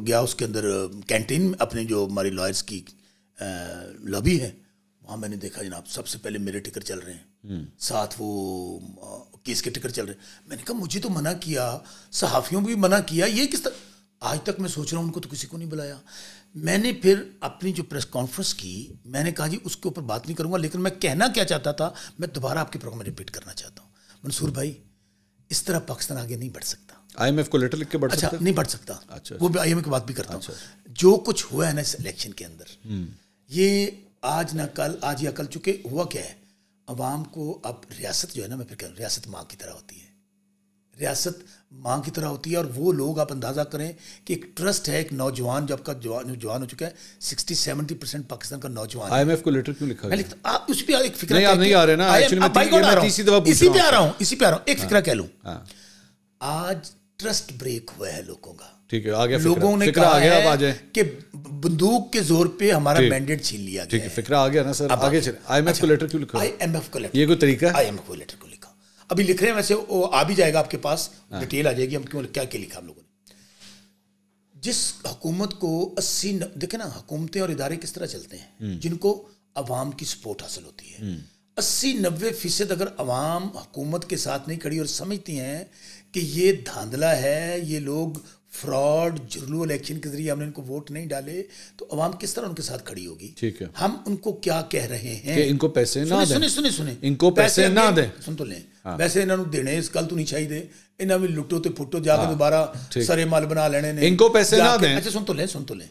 गया उसके अंदर कैंटीन, अपने जो हमारे लॉयर्स की लॉबी है, वहाँ मैंने देखा जनाब सबसे पहले मेरे टिकर चल रहे हैं, साथ वो केस के टिकर चल रहे हैं। मैंने कहा मुझे तो मना किया, सहाफ़ियों को भी मना किया, ये किस तरह? आज तक मैं सोच रहा हूँ उनको तो किसी को नहीं बुलाया। मैंने फिर अपनी जो प्रेस कॉन्फ्रेंस की, मैंने कहा जी उसके ऊपर बात नहीं करूंगा, लेकिन मैं कहना क्या चाहता था, मैं दोबारा आपके प्रोग्राम में रिपीट करना चाहता हूं। मंसूर भाई, इस तरह पाकिस्तान आगे नहीं बढ़ सकता। आईएमएफ को लेटर लिख के बढ़ अच्छा, सकता? नहीं बढ़ सकता। अच्छा, वो भी आईएमएफ की बात भी करता हूँ। अच्छा। जो कुछ हुआ है ना इस इलेक्शन के अंदर, ये आज ना कल, आज या कल, चूंकि हुआ क्या है, अवाम को अब रियासत जो है ना, मैं फिर कह रहा हूँ, रियासत माँ की तरह होती है, रियासत माँ की तरह होती है। और वो लोग, आप अंदाज़ा करें कि एक ट्रस्ट है, एक नौजवान, जब का जवान जवान हो चुका है, सिक्सटी सेवेंटी परसेंट पाकिस्तान का नौजवान। आईएमएफ को लेटर क्यों लिखा? आप उस पर एक फिक्र नहीं आ रहे ना, इसी पे आ रहा हूँ, इसी पे आ रहा हूँ। एक फिक्र कह लूँ, आज ट्रस्ट ब्रेक हुआ है लोगों का, ठीक है। आगे लोगों ने कहा कि बंदूक के जोर पे हमारा मैंडेट छीन लिया गया, ठीक है। फिक्र आ गया ना सर, आगे चले। आईएमएफ को लेटर क्यों लिखा? आईएमएफ को लेटर, ये कोई तरीका? आईएमएफ को लेटर को लिखा, अभी लिख रहे हैं, वैसे वो आ भी जाएगा आपके पास, डिटेल आ जाएगी, हम क्यों क्या क्या लिखा हम लोगों ने। जिस हुकूमत को अस्सी, देखे ना हुकूमतें और इदारे किस तरह चलते हैं, जिनको अवाम की सपोर्ट हासिल होती है, अस्सी नब्बे फीसद अगर अवाम हुकूमत के साथ नहीं खड़ी और समझती हैं कि ये धांधला है, ये लोग फ्रॉड, जुर्लू इलेक्शन के जरिए हमने इनको वोट नहीं डाले, तो अवाम किस तरह उनके साथ खड़ी होगी? ठीक है, हम उनको क्या कह रहे हैं कि इनको पैसे ना दें, सुने सुने सुने, इनको पैसे ना दें, सुन तो लें। वैसे इन्होंने देने इस गल तो नहीं चाहिए, इन्होंने लुटो तो फुटो जाकर दोबारा सरे माल बना लेने ने, इनको पैसे ना दें। अच्छा सुन तो लें, सुन तो लें,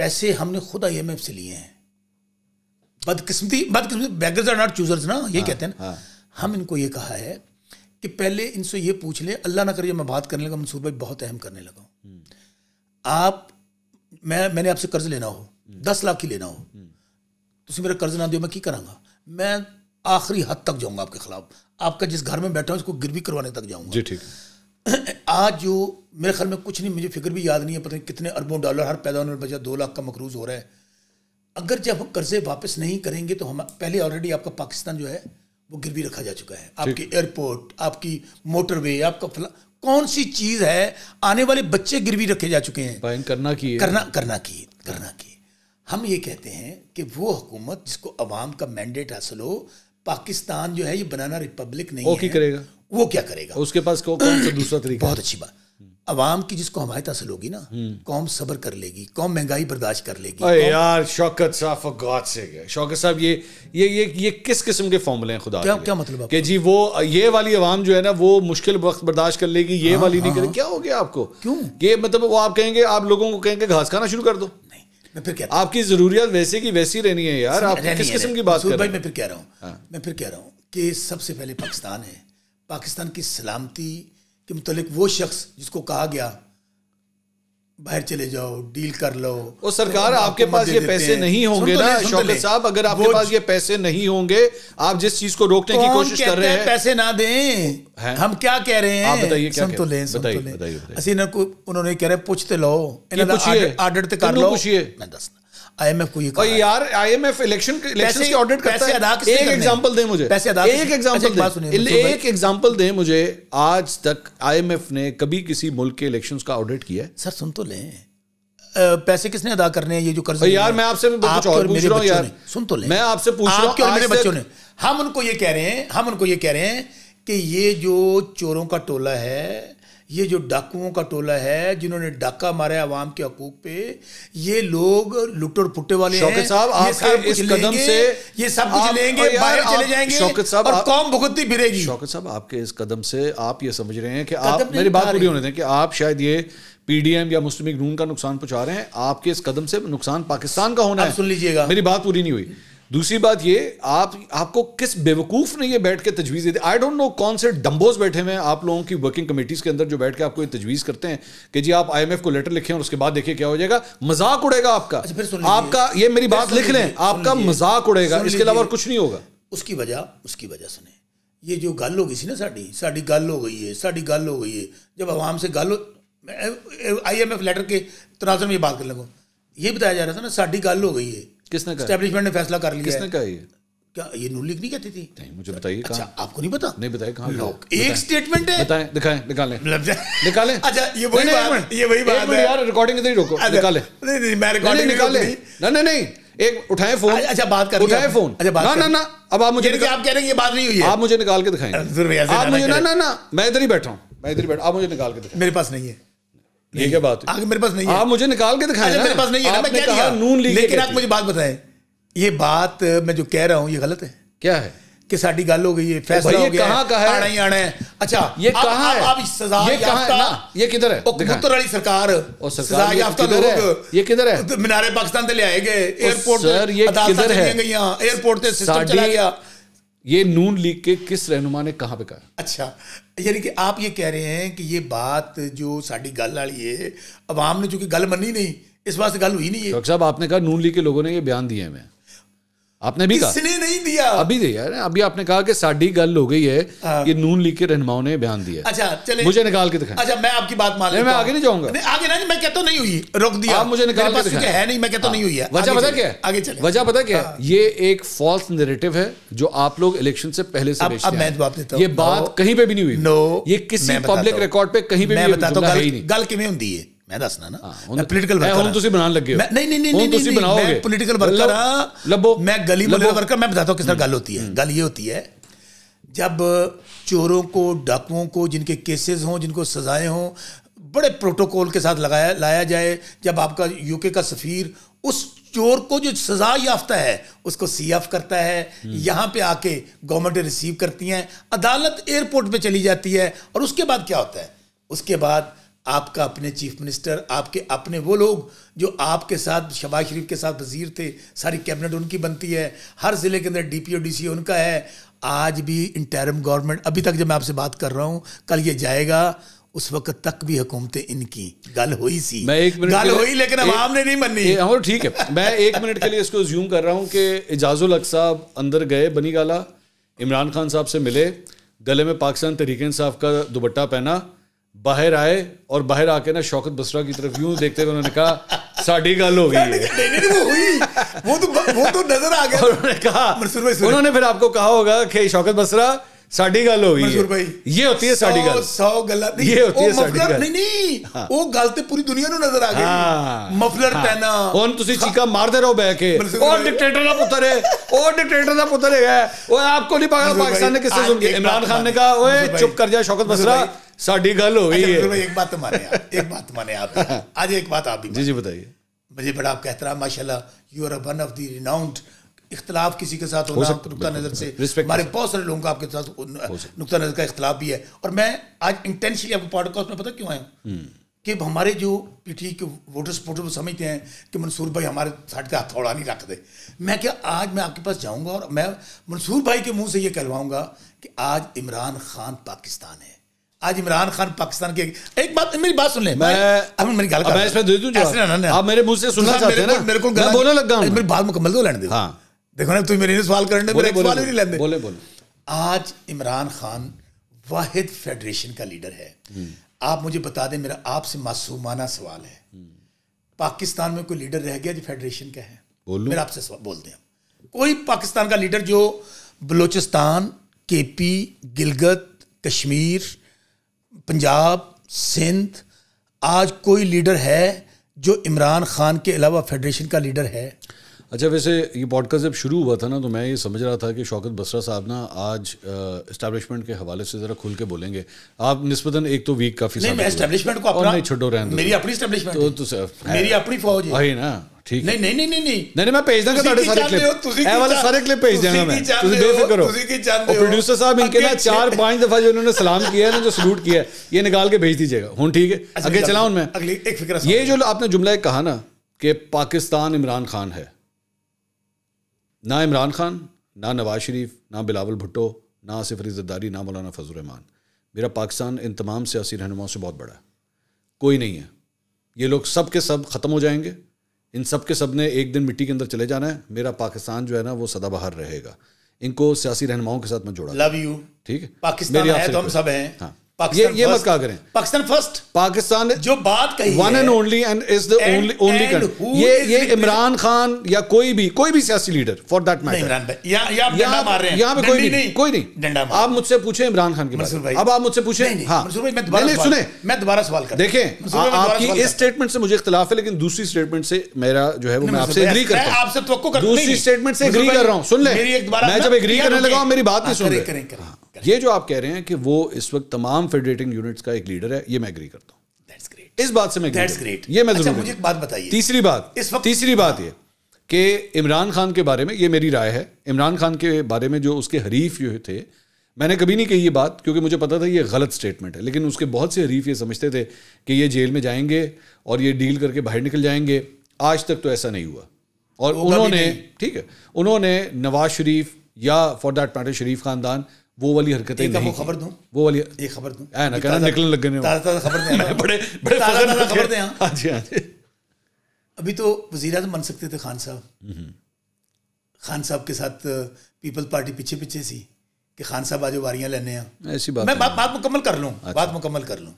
पैसे हमने खुद आई एम एफ से लिए हैं। बदकिस्मती, बदकिस्मती बेगर्स आर नॉट चूजर्स ना, ये कहते हैं ना। हम इनको ये कहा है कि पहले इनसे ये पूछ ले, अल्लाह ना करे जब मैं बात करने लगा मंसूर भाई बहुत अहम करने लगा हूँ, आप मैं मैंने आपसे कर्ज लेना हो, दस लाख ही लेना हो, तुम मेरा कर्ज ना दो, मैं की करांगा? मैं आखिरी हद तक जाऊँगा आपके खिलाफ, आपका जिस घर में बैठा हूँ उसको गिरवी करवाने तक जाऊँगा। जी ठीक है। आज जो मेरे ख्याल में कुछ नहीं, मुझे फिक्र भी याद नहीं है, पता नहीं कितने अरबों डॉलर हर पैदा होने वजह दो लाख का मकरूज हो रहा है। अगर जब हम कर्जे वापस नहीं करेंगे तो हम पहले ऑलरेडी आपका पाकिस्तान जो है वो गिरवी रखा जा चुका है, आपके एयरपोर्ट, आपकी मोटरवे, आपका फला कौन सी चीज़ है, आने वाले बच्चे गिरवी रखे जा चुके हैं। करना की है। करना करना की करना की हम ये कहते हैं कि वो हुकूमत जिसको अवाम का मैंडेट हासिल हो, पाकिस्तान जो है ये बनाना रिपब्लिक नहीं है, वो क्या करेगा, वो क्या करेगा, उसके पास कौन सा दूसरा तरीका। बहुत अच्छी बात, अवाम की जिसको हमायत हासिल होगी ना, कौम सब्र कर लेगी, कौम महंगाई बर्दाश्त कर लेगी। अरे यार शौकत साहब फॉर गॉड से गया, शौकत साहब ये ये ये ये किस किस्म के फॉर्मूले हैं खुदा, क्या क्या मतलब कि जी वो ये वाली अवाम जो है ना वो मुश्किल वक्त बर्दाश्त कर लेगी, ये हाँ, वाली हाँ, नहीं करेगी। क्या हो गया आपको, क्यों ये मतलब वो आप कहेंगे, आप लोगों को कहेंगे घास खाना शुरू कर दो। नहीं मैं फिर कहता हूं आपकी ज़रूरियात वैसे की वैसी रहनी है यार, आप किस किस्म की बात कर रहे हैं। मैं फिर कह रहा हूँ मैं फिर कह रहा हूँ कि सबसे पहले पाकिस्तान है, पाकिस्तान की सलामती के मुतालिक वो शख्स जिसको कहा गया बाहर चले जाओ, डील कर लो, और सरकार तो आपके पास ये पैसे नहीं होंगे ना शौकत साहब, अगर आपके पास ये पैसे नहीं होंगे, आप जिस चीज को रोकने की कोशिश कर रहे हैं, पैसे ना दें, हम क्या कह रहे हैं, बताइए क्या तो लें, बताइए को उन्होंने कह रहे पूछते लो, ऑर्डर तो कर लो, मैं दस आईएमएफ को ये कहा यार, आईएमएफ इलेक्शन इलेक्शन की ऑडिट करता है। एक एग्जांपल दें मुझे, एक एग्जांपल एक एग्जांपल दें मुझे, आज तक आईएमएफ ने कभी किसी मुल्क के इलेक्शंस का ऑडिट किया है? सर सुन तो लें, पैसे किसने अदा करने हैं ये जो कर्ज यार, मैं आपसे कुछ और पूछ रहा हूं यार, सुन तो लें, मैं आपसे पूछ रहा हूं, मेरे बच्चों ने, हम उनको ये कह रहे हैं हम उनको ये कह रहे हैं कि ये जो चोरों का टोला है, ये जो डाकुओं का टोला है जिन्होंने डाका मारा है आवाम के हकूक पे, ये लोग लुटर पुट्टे वाले हैं। शौकत साहब आपके इस कदम से ये सब कुछ लेंगे, बाहर चले जाएंगे, शौकत साहब और कौम भुगतती फिरेगी। शौकत साहब आपके इस कदम से आप ये समझ रहे हैं कि आप, मेरी बात पूरी होने दें, कि आप शायद ये पीडीएम या मुस्लिम लीग नून का नुकसान पहुंचा रहे हैं, आपके इस कदम से नुकसान पाकिस्तान का होना है। सुन लीजिएगा, मेरी बात पूरी नहीं हुई। दूसरी बात ये, आप आपको किस बेवकूफ़ ने ये बैठ के तजवीज़ दी, आई डोंट नो कौन से डम्बोज बैठे हुए हैं आप लोगों की वर्किंग कमेटीज़ के अंदर जो बैठ के आपको ये तजवीज़ करते हैं कि जी आप आईएमएफ को लेटर लिखें और उसके बाद देखिए क्या हो जाएगा। मजाक उड़ेगा आपका, अच्छा आपका ये मेरी बात लिख लें, आपका मजाक उड़ेगा, इसके अलावा कुछ नहीं होगा। उसकी वजह उसकी वजह सुने, ये जो गल हो गई थी ना, साड़ी साड़ी गल हो गई है, साड़ी गल हो गई है, जब आवाम से गल आईएमएफ लेटर के तनाजुर में बात करने को ये बताया जा रहा था ना, साड़ी गल हो गई है, किसने कहा, एस्टैब्लिशमेंट ने फैसला कर लिया, किसने कहा ये, क्या ये नून लीग नहीं कहती थी? नहीं मुझे बताइए। अच्छा आपको नहीं पता? नहीं बताया कहाँ लोग, एक स्टेटमेंट है, बताएं दिखाएं निकालें निकालें। अच्छा ये वही बात ये वही बात है यार, रिकॉर्डिंग इधर ही रोको, निकालें। नहीं नहीं मैं रिकॉर्डिंग निकालें, नहीं नहीं नहीं एक उठाएं फोन, अच्छा बात कर, उठाएं फोन, अच्छा ना ना ना अब आप मुझे, आप कह रहे हैं ये बात नहीं हुई है, आप मुझे निकाल के दिखाएं, आप मुझे, ना ना ना मैं इधर ही बैठा हूँ, मैं इधर ही बैठा, आप मुझे निकाल के दिखाएं, मेरे पास नहीं है। ये क्या बात है, मेरे पास नहीं है, आप मुझे निकाल के दिखाएं, मेरे पास नहीं है, मैं क्या कहा नून लीग, लेकिन आप मुझे बात बताएं, ये बात मैं जो कह रहा हूँ ये गलत है। क्या है कि साड़ी गल हो गई है, फैसला हो गया, कहाँ का है, आना ही आना है। अच्छा ये कहाँ है, आप सजा याफ्ता, ये किधर है, मुख्तर वाली सरकार, सजा याफ्ता लोग ये किधर है, मीनारे पाकिस्तान से ले आए गए, एयरपोर्ट किधर है, एयरपोर्ट से सिस्टम चला गया, ये नून लीग के किस रहनुमा ने कहाँ पे कहा? अच्छा यानी कि आप ये कह रहे हैं कि ये बात जो साड़ी गल वाली है, अवाम ने चूंकि गल मनी नहीं, इस बात से गल हुई नहीं है। डॉक्टर साहब आपने कहा नून लीग के लोगों ने ये बयान दिए हैं, मैं आपने भी कहा, किसने नहीं दिया, अभी दिया है, अभी आपने कहा कि साड़ी गल हो गई है, ये नून लीग के रहनुमाओं ने बयान दिया। अच्छा चलिए मुझे निकाल के दिखाएं। अच्छा मैं आपकी बात मान लेता हूं, मैं आगे नहीं जाऊंगा, नहीं आगे नहीं, मैं कहता नहीं हुई, रोक दिया आप मुझे निकाल के दिखाएं, है नहीं मैं कहता नहीं हुई है। वजह पता क्या है, आगे चलें, वजह पता क्या है, ये एक फॉल्स नैरेटिव है जो आप लोग इलेक्शन से पहले से बेचते हैं। अब मैं जवाब देता हूं, ये बात कहीं पे भी नहीं हुई, नो ये किसी पब्लिक रिकॉर्ड पे कहीं पे भी नहीं, मैं बताता हूं गल किवें हुंदी है, मैं दसना ना, मैं पॉलिटिकल वर्कर हूं, मैं गली मोहल्ले वर्कर, मैं बताता हूँ किस तरह गल होती है। गल ये होती है जब चोरों को, डाकुओं को, जिनके केसेस हों, जिनको सजाएं हों, बड़े प्रोटोकॉल के साथ लगाया लाया जाए, जब आपका यूके का सफीर उस चोर को जो सजा याफ्ता है उसको सीएफ करता है, यहाँ पे आके गवर्नमेंट रिसीव करती हैं, अदालत एयरपोर्ट पे चली जाती है, और उसके बाद क्या होता है, उसके बाद आपका अपने चीफ मिनिस्टर, आपके अपने वो लोग जो आपके साथ शहबाज शरीफ के साथ वजीर थे, सारी कैबिनेट उनकी बनती है, हर ज़िले के अंदर डीपीओ डीसी उनका है। आज भी इंटरिम गवर्नमेंट, अभी तक जब मैं आपसे बात कर रहा हूँ, कल ये जाएगा उस वक्त तक भी हुकूमतें इनकी गल हुई सी, मैं एक मिनट गल हुई लेकिन आवाम ने नहीं मनी, और ठीक है मैं एक मिनट के लिए इसको ज्यूम कर रहा हूँ कि इजाज़ुल हक साहब अंदर गए बनी गाला, इमरान खान साहब से मिले, गले में पाकिस्तान तहरीक इंसाफ का दुपट्टा पहना, बाहर आए और बाहर आके ना शौकत बसरा की तरफ यूं देखते हुए उन्होंने कहा साड़ी गल हो गई है। वो हुई, वो तो वो तो नजर आ गया। उन्होंने कहा, उन्होंने फिर आपको कहा होगा कि शौकत बसरा साड़ी गल हो गई है। ये होती है साड़ी गल, सौ गल्ला नहीं, ये होती है साड़ी गल। नहीं नहीं, वो गल तो पूरी दुनिया को नजर आ गई। मफलर पहना और तुसी चीका मारते रहो बह के, और डिक्टेटर दा पुत्र है, और डिक्टेटर दा पुत्र है। ओए आपको नहीं पता पाकिस्तान ने किससे सुन के। इमरान खान ने कहा ओए चुप कर जा शौकत बसरा, साड़ी गल हो गई है। एक बात माने आप, एक बात माने आप, आज एक बात आप भी जी जी बताइए। मुझे बड़ा आपका एहतराम, माशाल्लाह, you are one of the renowned. इख्तलाफ किसी के साथ होना नुक्ता नज़र से, हमारे बहुत सारे लोगों का आपके साथ नुक्ता नज़र का इख्तलाफ भी है। और मैं आज इंटेंशनली आपको पॉडकास्ट में पता क्यों आया कि हमारे जो पीटी के वोटर सपोर्टर वो समझते हैं कि मंसूर भाई हमारे साथ का हथौड़ा नहीं रखते। मैं क्या आज मैं आपके पास जाऊँगा और मैं मंसूर भाई के मुँह से ये कहलवाऊँगा कि आज इमरान खान पाकिस्तान है, आज इमरान खान पाकिस्तान के। एक बात, मेरी बात सुन ले, मैं अब मेरी गल मैं इसमें दे दूँ, आप मेरे मुँह से सुनना चाहते हैं, मेरे को बोलने लग गया, मेरी बात मुकम्मल तो लेने दो। हाँ देखो ना, तुम मेरे सवाल करने बोले, बोले, बोले, बोले, बोले, बोले। आज इमरान खान वाहिद फेडरेशन का लीडर है। आप मुझे बता दें, मेरा आपसे मासूमाना सवाल है, पाकिस्तान में कोई लीडर रह गया जो फेडरेशन का है? मेरा आपसे सवाल बोलते हैं, कोई पाकिस्तान का लीडर जो बलूचिस्तान, के पी, गिलगित, कश्मीर, पंजाब, सिंध, आज कोई लीडर है जो इमरान खान के अलावा फेडरेशन का लीडर है? अच्छा, वैसे ये पॉडकास्ट जब शुरू हुआ था ना तो मैं ये समझ रहा था कि शौकत बसरा साहब ना आज इस्टेब्लिशमेंट के हवाले से ज़रा खुल के बोलेंगे। आप निस्बतन एक तो वीक काफ़ी नहीं, मैं इस्टेब्लिशमेंट को अपना नहीं छोड़ो, रहने मेरी अपनी इस्टेब्लिशमेंट तो, तो मेरी अपनी फौज है वही ना। ठीक नहीं नहीं नहीं नहीं नहीं नहीं मैं भेज दूंगा ਤੁਹਾਡੇ ਸਾਰੇ ਕਲਿੱਪ, ਇਹ ਵਾਲੇ ਸਾਰੇ ਕਲਿੱਪ ਭੇਜ ਦੇਣਾ ਮੈਂ, ਤੁਸੀਂ ਬੇਫਿਕਰ ਹੋ। ਤੁਸੀਂ ਕੀ ਚਾਹੁੰਦੇ ਹੋ? प्रोड्यूसर साहब इनके ना चार पांच दफा जो इन्होंने सलाम किया है ना, जो सलूट किया है, ये निकाल के भेज दीजिएगा हूँ। ठीक है, आगे चलाऊँ मैं। अगली एक फिक्र, ये जो आपने जुमला एक कहा ना कि पाकिस्तान इमरान खान है, ना इमरान खान, ना नवाज शरीफ, ना बिलावल भुट्टो, ना आसिफ अली जरदारी, ना मौलाना फजल रहमान। मेरा पाकिस्तान इन तमाम सियासी रहनुमाओं से बहुत बड़ा है, कोई नहीं है। ये लोग सब के सब ख़त्म हो जाएंगे, इन सब के सब ने एक दिन मिट्टी के अंदर चले जाना है। मेरा पाकिस्तान जो है ना वो सदाबहार रहेगा। इनको सियासी रहनुमाओं के साथ मैं जोड़ा। Love you. ठीक है, पाकिस्तान है तो हम सब हैं। हाँ, ये ये मत कहा करें पाकिस्तान फर्स्ट। पाकिस्तान जो बात कही one and only and is the only only country. ये ये इमरान खान या कोई भी कोई भी सियासी leader for that matter. Imran भाई या या आप डंडा मार रहे हैं, यहां पे कोई नहीं कोई नहीं डंडा मार। आप मुझसे पूछे इमरान खान के बारे में, अब आप मुझसे पूछे। हां मंसूर भाई, मैं दोबारा सुने, मैं दोबारा सवाल कर। देखें, आपकी इस स्टेटमेंट से मुझे इख्तिलाफ है, लेकिन दूसरी स्टेटमेंट से मेरा जो है वो मैं आपसे एग्री करता हूं। मैं आपसे तवक्को करता हूं, दूसरी स्टेटमेंट से एग्री कर रहा हूं। सुन ले, मैं जब एग्री करने लगा मेरी बात नहीं सुन रहे। ये जो आप कह रहे हैं कि वो इस वक्त तमाम फेडरेटिंग यूनिट्स का एक लीडर है, ये मैं एग्री करता हूं। That's great. इस बात से मैं That's great. ये मैं जरूर। अच्छा, मुझे एक बात बताइए। तीसरी बात इस वक्त तीसरी बात ये कि इमरान खान के बारे में, ये मेरी राय है, इमरान खान के बारे में जो उसके हरीफ जो थे, मैंने कभी नहीं कही ये बात क्योंकि मुझे पता था ये गलत स्टेटमेंट है, लेकिन उसके बहुत से हरीफ ये समझते थे कि ये जेल में जाएंगे और ये डील करके बाहर निकल जाएंगे। आज तक तो ऐसा नहीं हुआ। और उन्होंने, ठीक है, उन्होंने नवाज शरीफ या फॉर दैट मैटर शरीफ खानदान वो वाली हरकतें नहीं। खबर दूं, वो वाली ये खबर दूं है ना, कहना निकलने लग गए। ताज़ा ताज़ा खबर दें, बड़े बड़े ताज़ा खबर दें। हाँ जी हाँ जी, अभी तो वज़ीर आज़म बन सकते थे खान साहब। खान साहब के साथ पीपल्स पार्टी पीछे पीछे सी कि खान साहब आज वारियाँ लेने हैं। ऐसी बात, मैं बात मुकम्मल कर लूँ, बात मुकम्मल कर लूँ।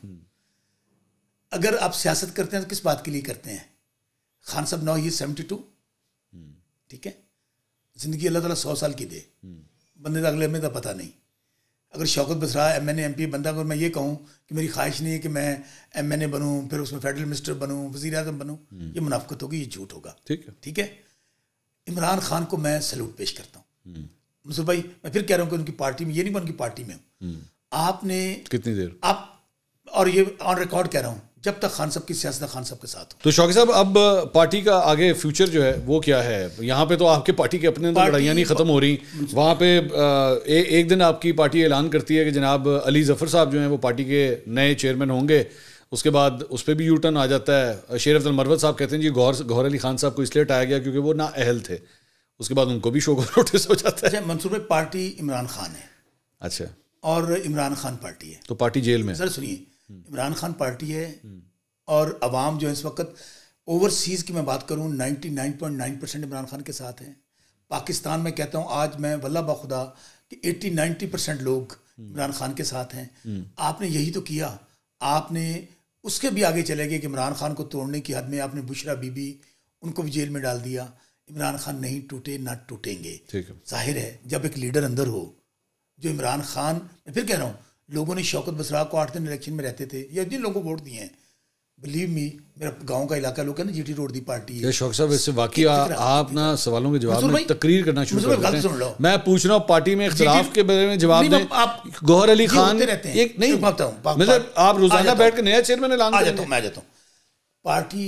अगर आप सियासत करते हैं तो किस बात के लिए करते हैं? खान साहब नाउ ही सेवेंटी टू ठीक है, जिंदगी अल्लाह ताला सौ साल की दे, बंदे का अगले में तो पता नहीं। अगर Shaukat Basra M N A M P बनता, अगर मैं ये कहूँ कि मेरी ख्वाहिश नहीं है कि मैं एम एन ए बनूँ, फिर उसमें फेडरल मिनिस्टर बनूँ, वज़ीर आज़म बनूँ, ये मुनाफिकत होगी, ये झूठ होगा। ठीक है, ठीक है। इमरान खान को मैं सलूट पेश करता हूँ मंसूर भाई। मैं फिर कह रहा हूँ कि उनकी पार्टी में ये नहीं, मैं उनकी पार्टी में हूँ। आपने कितनी देर आप, और ये ऑन रिकॉर्ड कह रहा हूँ, जब तक खान साहब की सियासत खान साहब के साथ हो। तो शौकी साहब, अब पार्टी का आगे फ्यूचर जो है वो क्या है? यहाँ पे तो आपके पार्टी के अपने अंदर लड़ाइयाँ नहीं ख़त्म हो रही, वहाँ पे ए, एक दिन आपकी पार्टी ऐलान करती है कि जनाब अली जफ़र साहब जो हैं वो पार्टी के नए चेयरमैन होंगे, उसके बाद उस पर भी यू टर्न आ जाता है। शेर अफजल मरवत साहब कहते हैं जी गौर गौहर अली खान साहब को इसलिए हटाया गया क्योंकि वो ना अहल थे, उसके बाद उनको भी शो का नोटिस हो जाता है। मंसूर भाई, पार्टी इमरान खान है। अच्छा, और इमरान खान पार्टी है तो पार्टी जेल में। सर सुनिए, इमरान खान पार्टी है और अवाम जो है इस वक्त ओवरसीज़ की मैं बात करूं निन्यानवे पॉइंट नौ परसेंट इमरान खान के साथ हैं। पाकिस्तान में कहता हूं आज मैं वल्ला बखुदा कि अस्सी नब्बे परसेंट लोग इमरान खान के साथ हैं। आपने यही तो किया, आपने उसके भी आगे चले गए कि इमरान खान को तोड़ने की हद में आपने बुशरा बीबी उनको भी जेल में डाल दिया। इमरान खान नहीं टूटे, ना टूटेंगे। जाहिर है जब एक लीडर अंदर हो जो इमरान खान, मैं फिर कह रहा हूँ, लोगों ने शौकत बसरा को आठ दिन इलेक्शन में रहते थे या जिन लोगों को वोट दिए हैं, बिलीव मी, मेरा गांव का इलाका, लोग कहते हैं जीटी रोड दी पार्टी है। शौकत साहब, इससे वाकई आप ना सवालों के जवाब में तकरीर करना शुरू कर देते हैं। मैं पूछ रहा हूँ पार्टी में इख्तिलाफ के बारे में जवाब दें। आप गौहर अली खान एक नहीं बताता हूँ, मतलब आप रोजाना बैठ कर नया चेयरमैन एलान आ जाता हूँ, मैं आ जाता हूँ। पार्टी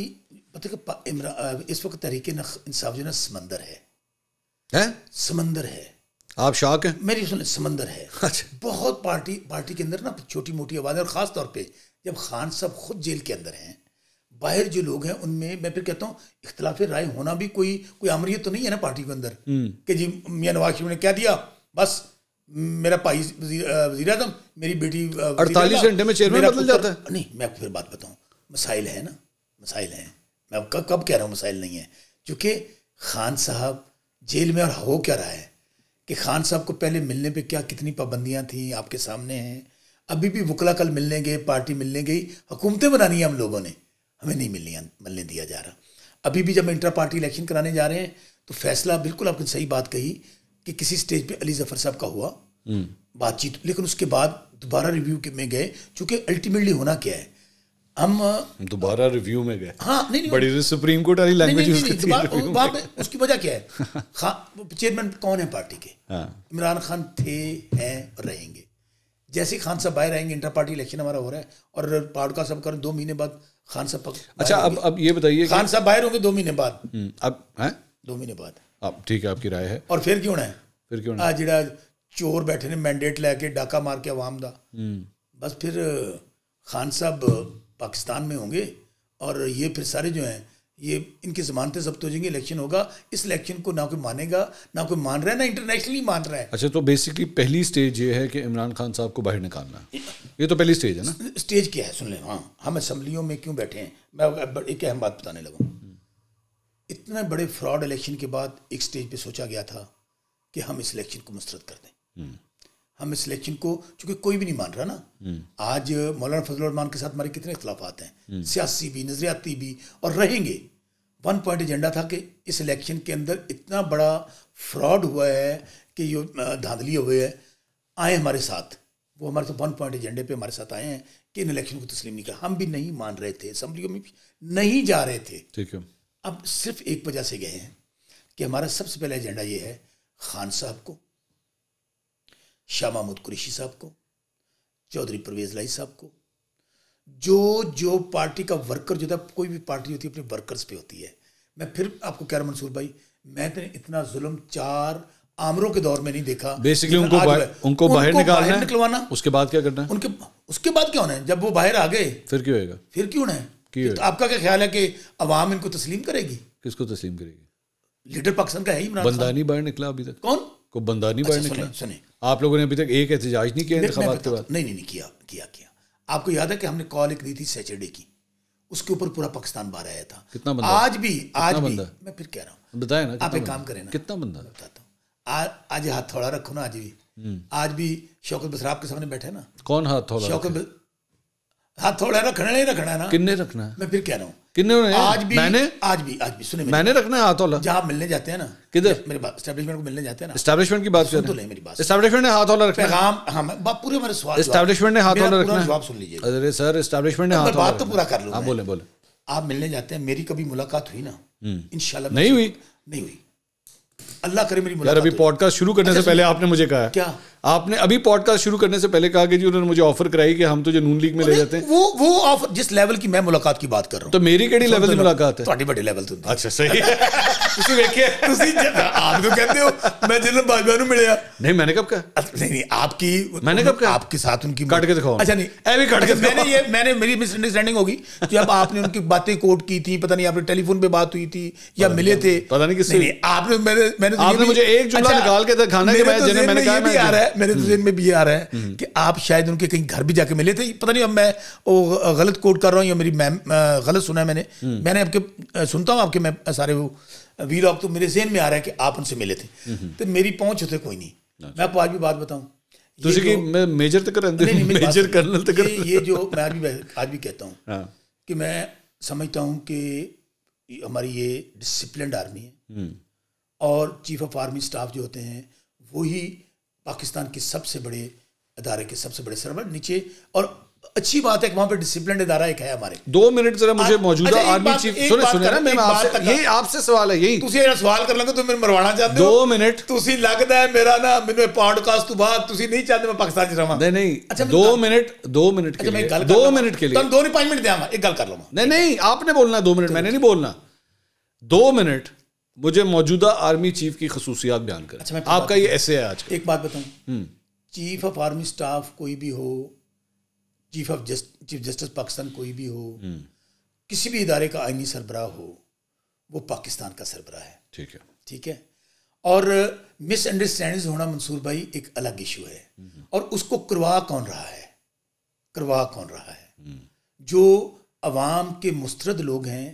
मतलब इस वक्त तहरीक इंसाफ जो ना समंदर है, समंदर है। आप शौक हैं मेरी, सुन, समंदर है। अच्छा। बहुत पार्टी पार्टी के अंदर ना छोटी मोटी आवाज़ें, और ख़ास तौर पे जब खान साहब खुद जेल के अंदर हैं, बाहर जो लोग हैं उनमें मैं फिर कहता हूँ इख्तलाफ राय होना भी कोई कोई आमरीत तो नहीं है ना पार्टी के अंदर कि जी मियाँ नवाज शरीफ ने क्या दिया, बस मेरा भाई वज़ीर आज़म, मेरी बेटी अड़तालीस घंटे में चेयरमैन बदल जाता है। नहीं, मैं आपको फिर बात बताऊँ, मसाइल है ना, मसाइल हैं। मैं अब कब कह रहा हूँ मसाइल नहीं है, चूँकि खान साहब जेल में और हो क्या रहा है कि खान साहब को पहले मिलने पे क्या कितनी पाबंदियां थीं, आपके सामने हैं। अभी भी वकला कल मिलने गए, पार्टी मिलने गई, हुकूमतें बनानी है हम लोगों ने, हमें नहीं मिलने मिलने दिया जा रहा। अभी भी जब इंटर पार्टी इलेक्शन कराने जा रहे हैं तो फैसला, बिल्कुल आपने सही बात कही कि किसी स्टेज पे अली जफ़र साहब का हुआ बातचीत, लेकिन उसके बाद दोबारा रिव्यू में गए, चूँकि अल्टीमेटली होना क्या है, हम दोबारा रिव्यू में गए। हाँ, नहीं, नहीं, बड़ी सुप्रीम कोर्ट वाली लैंग्वेज यूज़ करती है। उसकी वजह क्या है? खान चेयरमैन कौन है पार्टी के? इमरान खान थे, हैं और रहेंगे। जैसे खान साहब बाहर आएंगे, इंटर पार्टी इलेक्शन हमारा हो रहा है और पॉडकास्ट सब कर दो महीने बाद खान साहब। अच्छा, अब अब ये बताइए, खान साहब बाहर होंगे दो महीने बाद, अब हैं दो महीने बाद, अब ठीक है आपकी राय है, और फिर क्यों ना है, फिर क्यों ना जिहड़ा चोर बैठे ने मैंडेट लैके डाका मार के आवाम दा, बस फिर खान साहब पाकिस्तान में होंगे और ये फिर सारे जो हैं ये इनकी जमानतें जब्त हो जाएंगी। इलेक्शन होगा, इस इलेक्शन को ना कोई मानेगा, ना कोई मान रहा है, ना इंटरनेशनली मान रहा है। अच्छा, तो बेसिकली पहली स्टेज ये है कि इमरान खान साहब को बाहर निकालना, ये तो पहली स्टेज है ना। स्टेज क्या है सुन लें। हाँ, हम असम्बलियों में क्यों बैठे हैं, मैं एक अहम बात बताने लगा। इतने बड़े फ्रॉड इलेक्शन के बाद एक स्टेज पर सोचा गया था कि हम इस इलेक्शन को मुस्तरद कर दें, हम इस इलेक्शन को, चूंकि कोई भी नहीं मान रहा ना। आज मौलाना फजलुर रहमान के साथ हमारे कितने इख्तिलाफात हैं, सियासी भी, नजरियाती भी, और रहेंगे। वन पॉइंट एजेंडा था कि इस इलेक्शन के अंदर इतना बड़ा फ्रॉड हुआ है कि ये धांधली हुई है, आए हमारे साथ। वो हमारे तो वन पॉइंट एजेंडे पे हमारे साथ आए हैं कि इन इलेक्शन को तस्लीम नहीं किया। हम भी नहीं मान रहे थे, असम्बलियों में नहीं जा रहे थे, ठीक है। अब सिर्फ एक वजह से गए हैं कि हमारा सबसे पहला एजेंडा ये है खान साहब को, शाह महमूद कुरैशी साहब को, चौधरी परवेज़ लाई साहब को, जो जो पार्टी का वर्कर जो था, कोई भी पार्टी होती है अपने वर्कर्स पे होती है। मैं फिर आपको कह रहा हूँ मंसूर भाई, मैंने इतना जुल्म चार आमरों के दौर में नहीं देखा। बेसिकली उनको उनको बाहर निकालना, निकलवाना, उसके बाद क्या करना है उनके, उसके बाद क्या होना है? जब वो बाहर आ गए फिर क्यों होगा, फिर क्यों ना है? तो आपका क्या ख्याल है कि अवाम इनको तस्लीम करेगी? किसको तस्लीम करेगी? लीडर पाकिस्तान का है ही इमरान खान। बंदा नहीं बाहर निकला अभी तक, कौन को बंदा नहीं बाहर निकला। सुने, आप लोगों ने अभी तक एक एहतजाज नहीं किया इंतखाबात के बाद? नहीं नहीं नहीं किया किया किया आपको याद है कि हमने कॉल एक दी थी सैटरडे की, उसके ऊपर पूरा पाकिस्तान बाहर आया था। कितना बंदा आज भी आज भी मैं फिर कह रहा हूँ, बताया ना, आप एक काम करें ना, कितना बंदा बताता हूँ। आज हाथ थोड़ा रखो ना, आज भी आज भी शौकत बसरा आपके सामने बैठे ना, कौन हाथ थोड़ा? शौकत हाथ थोड़ा रखना नहीं रखना ना, किन्ने रखना है? मैं फिर कह रहा हूँ किन्ने आज भी मैंने आज भी आज भी सुने, मैंने रखना है हाथ वाला। जहाँ मिलने जाते हैं ना, किधर मेरे बात एस्टैब्लिशमेंट को मिलने जाते हैं ना, एस्टैब्लिशमेंट की बात सुन तो ले मेरी बात, एस्टैब्लिशमेंट ने हाथ वाला रखना है। पैगाम, हाँ पूरे हमारे सवाल, एस्टैब्लिशमेंट ने हाथ वाला रखना है। जवाब सुन लीजिए। अरे सर, एस्टैब्लिशमेंट ने हाथ वाला, बात तो पूरा कर लो। बोले बोले आप मिलने जाते हैं, मेरी कभी मुलाकात हुई ना? इंशाल्लाह नहीं हुई, नहीं हुई, अल्लाह करे मेरी मुलाकात। यार अभी पॉडकास्ट शुरू करने से पहले आपने मुझे कहा क्या? आपने अभी पॉडकास्ट शुरू करने से पहले कहा कि जी उन्होंने मुझे ऑफर कराई कि हम तो जो नून लीग में ले जाते हैं। वो वो ऑफर जिस लेवल की मैं मुलाकात की बात कर रहा हूँ, तो मेरी केड़ी लेवल की मुलाकात है? थोड़ी बड़ी लेवल तो। अच्छा सही है, तुसी देखिए, तुसी आप तो कहते हो मैं जनरल बाजवा को मिला। नहीं मैंने कब कहा? नहीं नहीं आपकी, मैंने कब कहा आपके साथ उनकी काट के दिखाओ। अच्छा नहीं, अभी काट के मैंने ये मैंने मेरी मिसअंडरस्टैंडिंग होगी जब आपने उनकी बातें कोट की थी, पता नहीं आपने टेलीफोन पे बात हुई थी या मिले थे, पता नहीं किससे आपने, मैंने मैंने आपने मुझे एक जुमला निकाल के दिखाना के बाद जने मैंने कहा आ रहा है, मेरे ज़हन में भी आ रहा है कि आप शायद उनके कहीं घर भी जाके मिले थे, पता नहीं अब मैं वो गलत कोट कर रहा हूँ या मेरी मैम गलत सुना है। मैंने मैंने आपके सुनता हूँ आपके मैं सारे वो वीलॉग, तो मेरे ज़हन में आ रहा है कि आप उनसे मिले थे, तो मेरी पहुँच होते कोई नहीं। मैं आपको आज भी बात बताऊँ ਤੁਸੀਂ ਮੈਂ ਮੇਜਰ ਤੱਕ ਰਹਿੰਦੇ ਨਹੀਂ ਮੇਜਰ ਕਰਨਲ ਤੱਕ ਇਹ ਜੋ ਮੈਂ ਅੱਜ ਵੀ आज भी कहता हूँ हाँ। कि मैं समझता हूँ कि हमारी ये डिसिप्लिनड आर्मी है और चीफ ऑफ आर्मी स्टाफ जो होते हैं वही पाकिस्तान के सबसे बड़े अदारे के सबसे बड़े सरवर नीचे और अच्छी बात है कि वहाँ पे डिसिप्लिन इदारा एक है हमारे। दो मिनट जरा मुझे मौजूदा आर्मी चीफ सुने सुने ना मैं आपसे यही आपसे सवाल है यही तुसी ये सवाल कर लगे तुम मेरे मरवाना चाहते हो दो मिनट तुसी लगदा है मेरा ना मैंने पॉडकास्ट तो बाद तुसी नहीं चाहते मैं पाकिस्तान च रहां नहीं नहीं अच्छा दो मिनट दो मिनट के लिए दो मिनट के लिए तुम दो नहीं पाँच मिनट देना एक गल कर लो नहीं नहीं आपने बोलना दो मिनट मैंने नहीं बोलना दो मिनट मुझे मौजूदा आर्मी चीफ की खसूसियात बयान करें आपका ये ऐसे है आज एक बात बताऊं चीफ ऑफ आर्मी स्टाफ कोई भी हो chief of just chief justice Pakistan कोई भी हो किसी भी इदारे का आइनी सरबराह हो वो पाकिस्तान का सरबराह है ठीक है ठीक है और मिसअंडरस्टैंडिंग्स होना मंसूर भाई एक अलग इशू है और उसको करवा कौन रहा है करवा कौन रहा है जो अवाम के मुस्तरद लोग हैं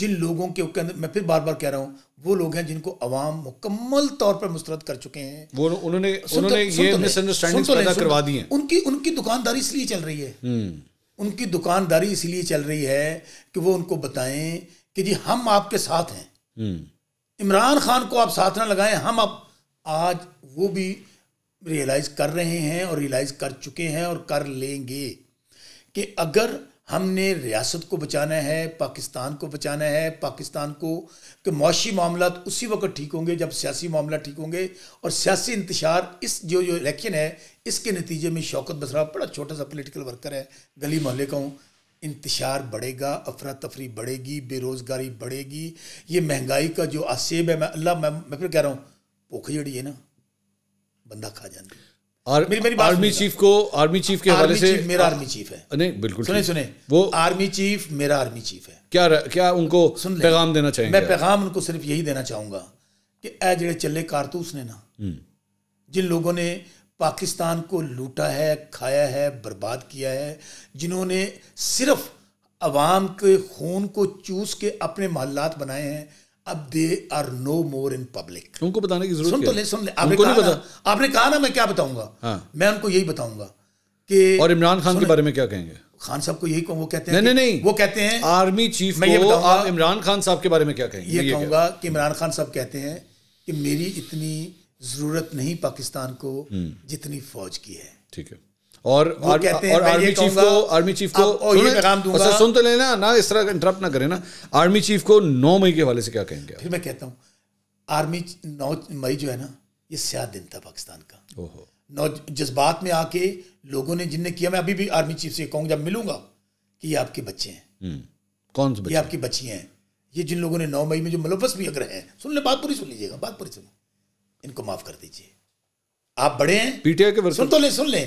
जिन लोगों के अंदर मैं फिर बार बार कह रहा हूँ वो लोग हैं जिनको अवाम मुकम्मल तौर पर मुस्तरद कर चुके हैं वो उन्होंने उन्होंने ये मिसअंडरस्टैंडिंग पैदा करवा दी है उनकी उनकी दुकानदारी इसलिए चल रही है उनकी दुकानदारी इसलिए चल रही है कि वो उनको बताएं कि जी हम आपके साथ हैं इमरान खान को आप साथ ना लगाएं हम आप आज वो भी रियलाइज कर रहे हैं और रियलाइज कर चुके हैं और कर लेंगे कि अगर हमने रियासत को बचाना है पाकिस्तान को बचाना है पाकिस्तान को के मौशी मामला उसी वक्त ठीक होंगे जब सियासी मामला ठीक होंगे और सियासी इंतशार इस जो जो इलेक्शन है इसके नतीजे में शौकत बसरा बड़ा छोटा सा पॉलिटिकल वर्कर है गली मोहल्ले का हूँ इंतशार बढ़ेगा अफरा तफरी बढ़ेगी बेरोज़गारी बढ़ेगी ये महंगाई का जो आसेब है मैं अल्लाह मैं मैं फिर कह रहा हूँ भूख जड़ी है ना बंदा खा जाता है आर, मेरी मेरी आर्मी चीफ को आर्मी चीफ के हवाले से मेरा आर्मी चीफ है नहीं बिल्कुल सुने सुने वो आर्मी चीफ मेरा आर्मी चीफ है क्या क्या उनको पैगाम देना चाहिए मैं पैगाम उनको सिर्फ यही देना चाहूँगा कि ए जेड़े चले कारतूस ने ना जिन लोगों ने पाकिस्तान को लूटा है खाया है बर्बाद किया है जिन्होंने सिर्फ अवाम के खून को चूस के अपने महल्लात बनाए हैं अब they are no more in public उनको बताने की जरूरत सुन तो ले सुन ले आपने कहा ना, आपने कहा ना मैं क्या बताऊंगा हाँ। मैं उनको यही बताऊंगा कि और इमरान खान के बारे में क्या कहेंगे खान साहब को यही वो कहते हैं नहीं नहीं नहीं वो कहते हैं आर्मी चीफ को आप इमरान खान साहब के बारे में क्या कहेंगे ये कहूँगा कि इमरान खान साहब कहते हैं कि मेरी इतनी जरूरत नहीं पाकिस्तान को जितनी फौज की है ठीक है और और आर्मी चीफ को आर्मी चीफ को ये पैगाम दूंगा सुन तो लेना ना इस तरह इंटरप्ट ना करें ना आर्मी चीफ को नौ मई के हवाले से क्या कहेंगे फिर मैं कहता हूँ आर्मी नौ मई जो है ना ये स्याह दिन था पाकिस्तान का ओहो नौ जज्बात में आके लोगों ने जिनने किया मैं अभी भी आर्मी चीफ से कहूँगा जब मिलूंगा कि ये आपके बच्चे हैं कौन से ये आपकी बच्ची हैं ये जिन लोगों ने नौ मई में जो मुलवस भी अगर हैं सुन ले बात पूरी सुन लीजिएगा बात पूरी सुन इनको माफ़ कर दीजिए आप बड़े हैं पीटीआई के सुन तो ले सुन लें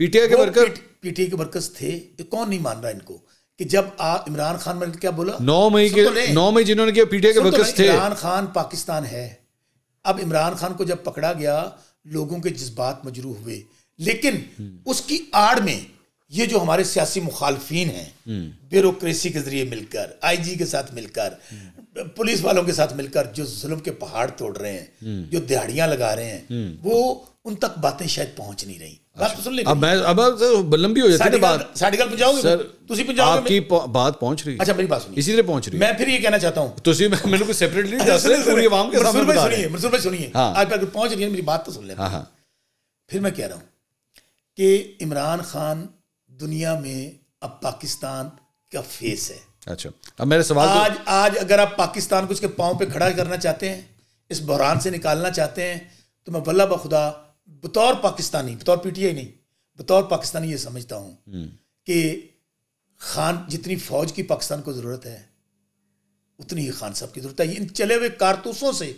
पीटीआई के वर्कर पीटीआई के वर्कर्स थे कौन नहीं मान रहा इनको कि जब इमरान खान ने क्या बोला नौ मई के नौ मई जिन्होंने किया पीटीआई के वर्कर्स थे इमरान खान पाकिस्तान है अब इमरान खान को जब पकड़ा गया लोगों के जज्बात मजरूह हुए लेकिन उसकी आड़ में ये जो हमारे सियासी मुखालफीन हैं ब्यूरोक्रेसी के जरिए मिलकर आईजी के साथ मिलकर पुलिस वालों के साथ मिलकर जो जुल्म के पहाड़ तोड़ रहे हैं जो दिहाड़ियां लगा रहे हैं वो उन तक बातें शायद पहुंच नहीं रही बात सुन ले अब मैं अब लंबी हो जाती है बात साढ़े गल पहुंचाओगे सर तुसी पहुंचाओगे आपकी बात पहुंच रही है अच्छा मेरी बात सुनिए इसी तरह पहुंच रही है मैं फिर ये कहना चाहता हूं तुसी मेरे को सेपरेटली दस रहे पूरी आवाम के सामने बता रहे हैं मंसूर भाई सुनिए आज तक पहुंच रही है मेरी बात तो सुन ले हां हां फिर मैं कह रहा हूं कि इमरान खान दुनिया में अब पाकिस्तान का फेस है अच्छा अब मेरा सवाल आज आज अगर आप पाकिस्तान को उसके पांव पे खड़ा करना चाहते हैं इस बहरान से निकालना चाहते हैं तो मैं वल्लाह ब खुदा बतौर पाकिस्तानी बतौर पीटीआई नहीं बतौर पाकिस्तानी ये समझता हूँ कि खान जितनी फौज की पाकिस्तान को ज़रूरत है उतनी ही खान साहब की ज़रूरत है इन चले हुए कारतूसों से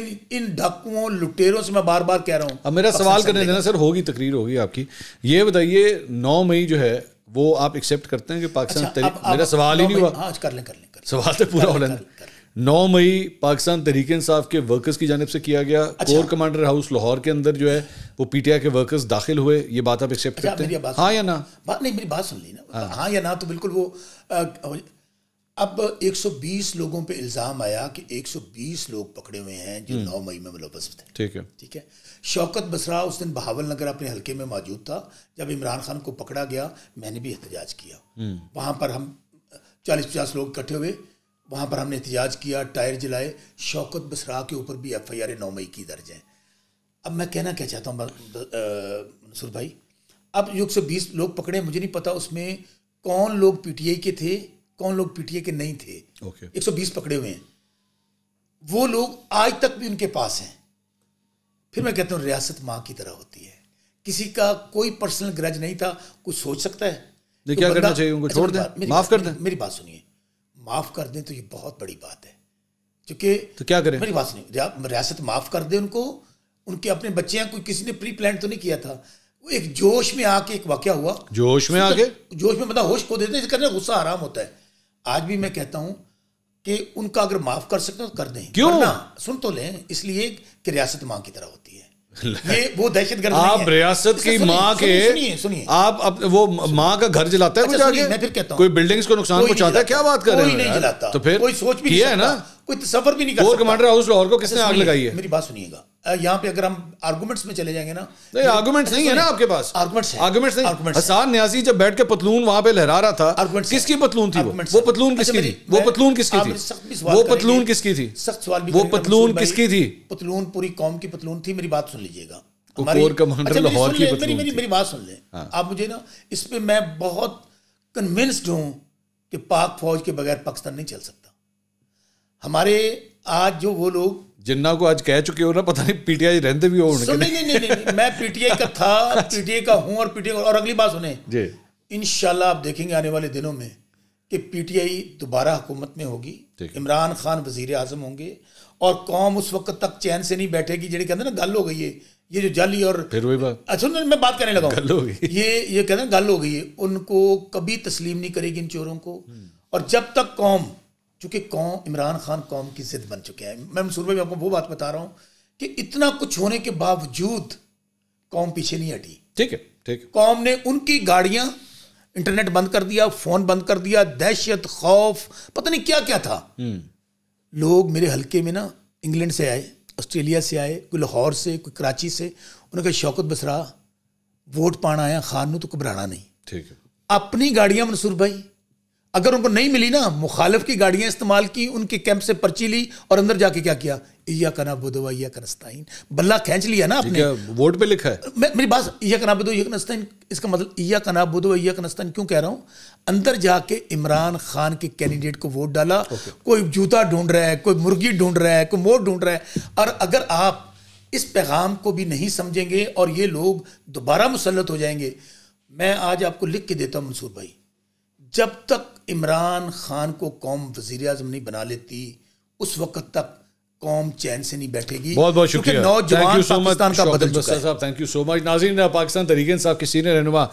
इन इन डाकुओं लुटेरों से मैं बार बार कह रहा हूँ अब मेरा सवाल करने देना सर होगी तकरीर होगी आपकी ये बताइए नौ मई जो है वो आप एक्सेप्ट करते हैं कि पाकिस्तान तहरीक मेरा सवाल ही नहीं हुआ हाँ कर लें कर लें सवाल तो पूरा हो रहा है नौ मई पाकिस्तान तहरीक इंसाफ के वर्कर्स की जानिब से किया गया अच्छा। कोर कमांडर हाउस लाहौर के अंदर जो है वो पीटीआई के वर्कर्स दाखिल हुए ये बात आप एक्सेप्ट अच्छा, करते हैं हाँ या ना बात नहीं मेरी बात सुन ली ना हाँ, हाँ या ना तो बिल्कुल वो आ, अब एक सौ बीस लोगों पे इल्ज़ाम आया कि एक सौ बीस लोग पकड़े हुए हैं जो नौ मई में मुलव्वस थे। ठीक है ठीक है शौकत बसरा उस दिन बहावल नगर अपने हलके में मौजूद था जब इमरान खान को पकड़ा गया। मैंने भी एहतजाज किया, वहाँ पर हम चालीस पचास लोग इकट्ठे हुए, वहाँ पर हमने एहतजाज किया, टायर जलाए। शौकत बसरा के ऊपर भी एफ आई आर नौ मई की दर्ज है। अब मैं कहना क्या चाहता हूँ मंसूर भाई, अब एक सौ बीस लोग पकड़े, मुझे नहीं पता उसमें कौन लोग पी टी आई के थे, कौन लोग पीटीए के नहीं थे। okay. एक सौ बीस पकड़े हुए हैं, वो लोग आज तक भी उनके पास हैं। फिर मैं कहता हूँ रियासत माँ की तरह होती है, किसी का कोई पर्सनल ग्रज नहीं था। कुछ सोच सकता है तो क्या करना चाहिए, उनको छोड़ दें, माफ कर दें। मेरी बात सुनिए, माफ कर दें तो ये बहुत बड़ी बात है, क्योंकि तो क्या करें। मेरी बात सुनिए, रियासत माफ कर दे उनको, उनके अपने बच्चे हैं, कोई किसी ने प्री प्लान तो नहीं किया था। एक जोश में आके एक वाकया हुआ, जोश में आके जोश में मतलब होश खो देते हैं, करना गुस्सा आराम होता है। आज भी मैं कहता हूं कि उनका अगर माफ कर सकते हो तो कर दें, क्यों ना सुन तो लें, इसलिए कि रियासत मां की तरह होती है। ये वो दहशतगर्द आप रियासत की मां के सुनिए सुनिए आप अप, वो मां का घर जलाता है। अच्छा, मैं फिर कहता हूं कोई बिल्डिंग्स को नुकसान पहुंचाता है, क्या बात कर रहे हैं, कोई नहीं जलाता, तो फिर कोई सोच भी किया है ना, कोई तसव्वुर भी नहीं करता। और कमांडर हाउस लाहौर को किसने आग लगाई है? मेरी बात सुनिएगा, यहाँ पे अगर हम आर्गुमेंट्स में चले जाएंगे ना, नहीं आर्गुमेंट्स नहीं है ना आपके पास, आर्गुमेंट्स आर्गुमेंट्स नहीं। हसन न्याजी जब बैठ के पतलून वहाँ पे लहरा रहा था, किसकी पतलून थी वो पतलून किसकी थी वो पतलून किसकी थी वो पतलून किसकी थी सख्त सवाल वो पतलून किसकी थी? पतलून पूरी कौम की पतलून थी। मेरी बात सुन लीजिएगा, कोर कमांडर लाहौर की पतलून। मेरी बात सुन लें आप, मुझे ना इस पर मैं बहुत कन्विंस्ड हूँ कि पाक फौज के बगैर पाकिस्तान नहीं चल सकता। हमारे आज जो वो लोग जिन्ना को आज कह चुके हो ना, पता नहीं पीटीआई रहते भी हो नहीं, नहीं, नहीं, नहीं, मैं पीटीआई का था, पीटीआई का हूँ और पीटीआई। और अगली बात सुने जी, इंशाल्लाह आप देखेंगे आने वाले दिनों में कि पीटीआई दोबारा हुकूमत में होगी, इमरान खान वजीर आजम होंगे और कौम उस वक्त तक चैन से नहीं बैठेगी। जेडी कहते ना गल हो गई है, ये जो जाली और फिर वही बात। अच्छा मैं बात करने लगा, गल हो गई, ये ये कहते हैं गल हो गई है, उनको कभी तस्लीम नहीं करेगी इन चोरों को। और जब तक कौम, चूँकि कौम इमरान खान कौम की जिद बन चुके हैं। मैं मंसूर भाई आपको वो बात बता रहा हूँ कि इतना कुछ होने के बावजूद कौम पीछे नहीं हटी। ठीक है ठीक है, कौम ने उनकी गाड़ियाँ, इंटरनेट बंद कर दिया, फ़ोन बंद कर दिया, दहशत खौफ पता नहीं क्या क्या था। लोग मेरे हलके में ना इंग्लैंड से आए, ऑस्ट्रेलिया से आए, कोई लाहौर से, कोई कराची से। उन्होंने कहा शौकत बसरा वोट पाना आया, खान नू तो घबराना नहीं। ठीक है, अपनी गाड़ियाँ मंसूर भाई अगर उनको नहीं मिली ना, मुखालिफ की गाड़ियाँ इस्तेमाल की, उनके कैंप से पर्ची ली और अंदर जाके क्या किया, इया कना बुदवा इया कनस्ताइन, बल्ला खींच लिया ना आपने, वोट पे लिखा है। मैं मेरी बात, इया कना बुदवा इया कनस्ताइन, इसका मतलब इया कना बुदवा इया कनस्ताइन क्यों कह रहा हूँ, अंदर जाके इमरान खान के कैंडिडेट को वोट डाला। कोई जूता ढूंढ रहा है, कोई मुर्गी ढूंढ रहा है, कोई मोर ढूंढ रहा है। और अगर आप इस पैगाम को भी नहीं समझेंगे और ये लोग दोबारा मुसल्लत हो जाएंगे। मैं आज आपको लिख के देता हूँ मंसूर भाई, जब तक इमरान खान को कौम वजीर आजम नहीं बना लेती उस वक्त तक कौम चैन से नहीं बैठेगी। बहुत बहुत शुक्रिया, नौजवान पाकिस्तान का बदल चुका है। साहब थैंक यू सो मच। नाज़रीन, पाकिस्तान तहरीक-ए-इंसाफ के सीनियर रहनुमा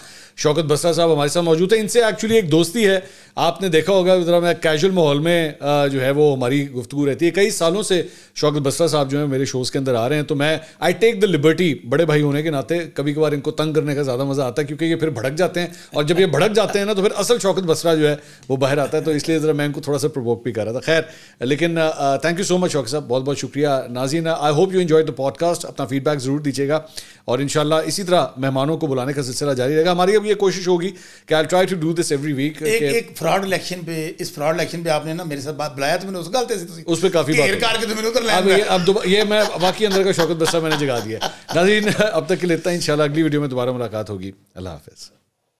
शौकत बसरा साहब हमारे साथ मौजूद है। इनसे एक्चुअली एक दोस्ती है, आपने देखा होगा ज़रा मैं कैजुअल माहौल में जो है वो हमारी गुफ्तगू रहती है। कई सालों से शौकत बसरा साहब जो है मेरे शोज़ के अंदर आ रहे हैं, तो मैं आई टेक द लिबर्टी, बड़े भाई होने के नाते कभी कभार इनको तंग करने का ज़्यादा मज़ा आता है क्योंकि ये फिर भड़क जाते हैं और जब ये भड़क जाते हैं ना तो फिर असल शौकत बसरा जो है वो बाहर आता है, तो इसलिए ज़रा मैं इनको थोड़ा सा प्रवोक भी कर रहा था। खैर, लेकिन thank you so much Shaukat साहब, बहुत बहुत शुक्रिया। नाज़रीन, I hope you enjoyed the podcast, अपना फीडबैक ज़रूर दीजिएगा और इंशाल्लाह इसी तरह मेहमानों को बुलाने का सिलसिला जारी रहेगा। हमारी अब ये कोशिश होगी कि I try to do this every week. एक फ्रॉड इलेक्शन पे, इस फ्रॉड इलेक्शन पे आपने ना मेरे साथ बात बुलाया तो मैंने उस गलती से उस पे काफी बात गिरकार के तो मैंने उधर लाया। अब अब ये मैं बाकी अंदर का शौकत बसरा मैंने जगा दिया। नाज़रीन, अब तक के लिए इतना, इंशाल्लाह अगली वीडियो में दोबारा मुलाकात होगी। अल्लाह हाफ़िज़।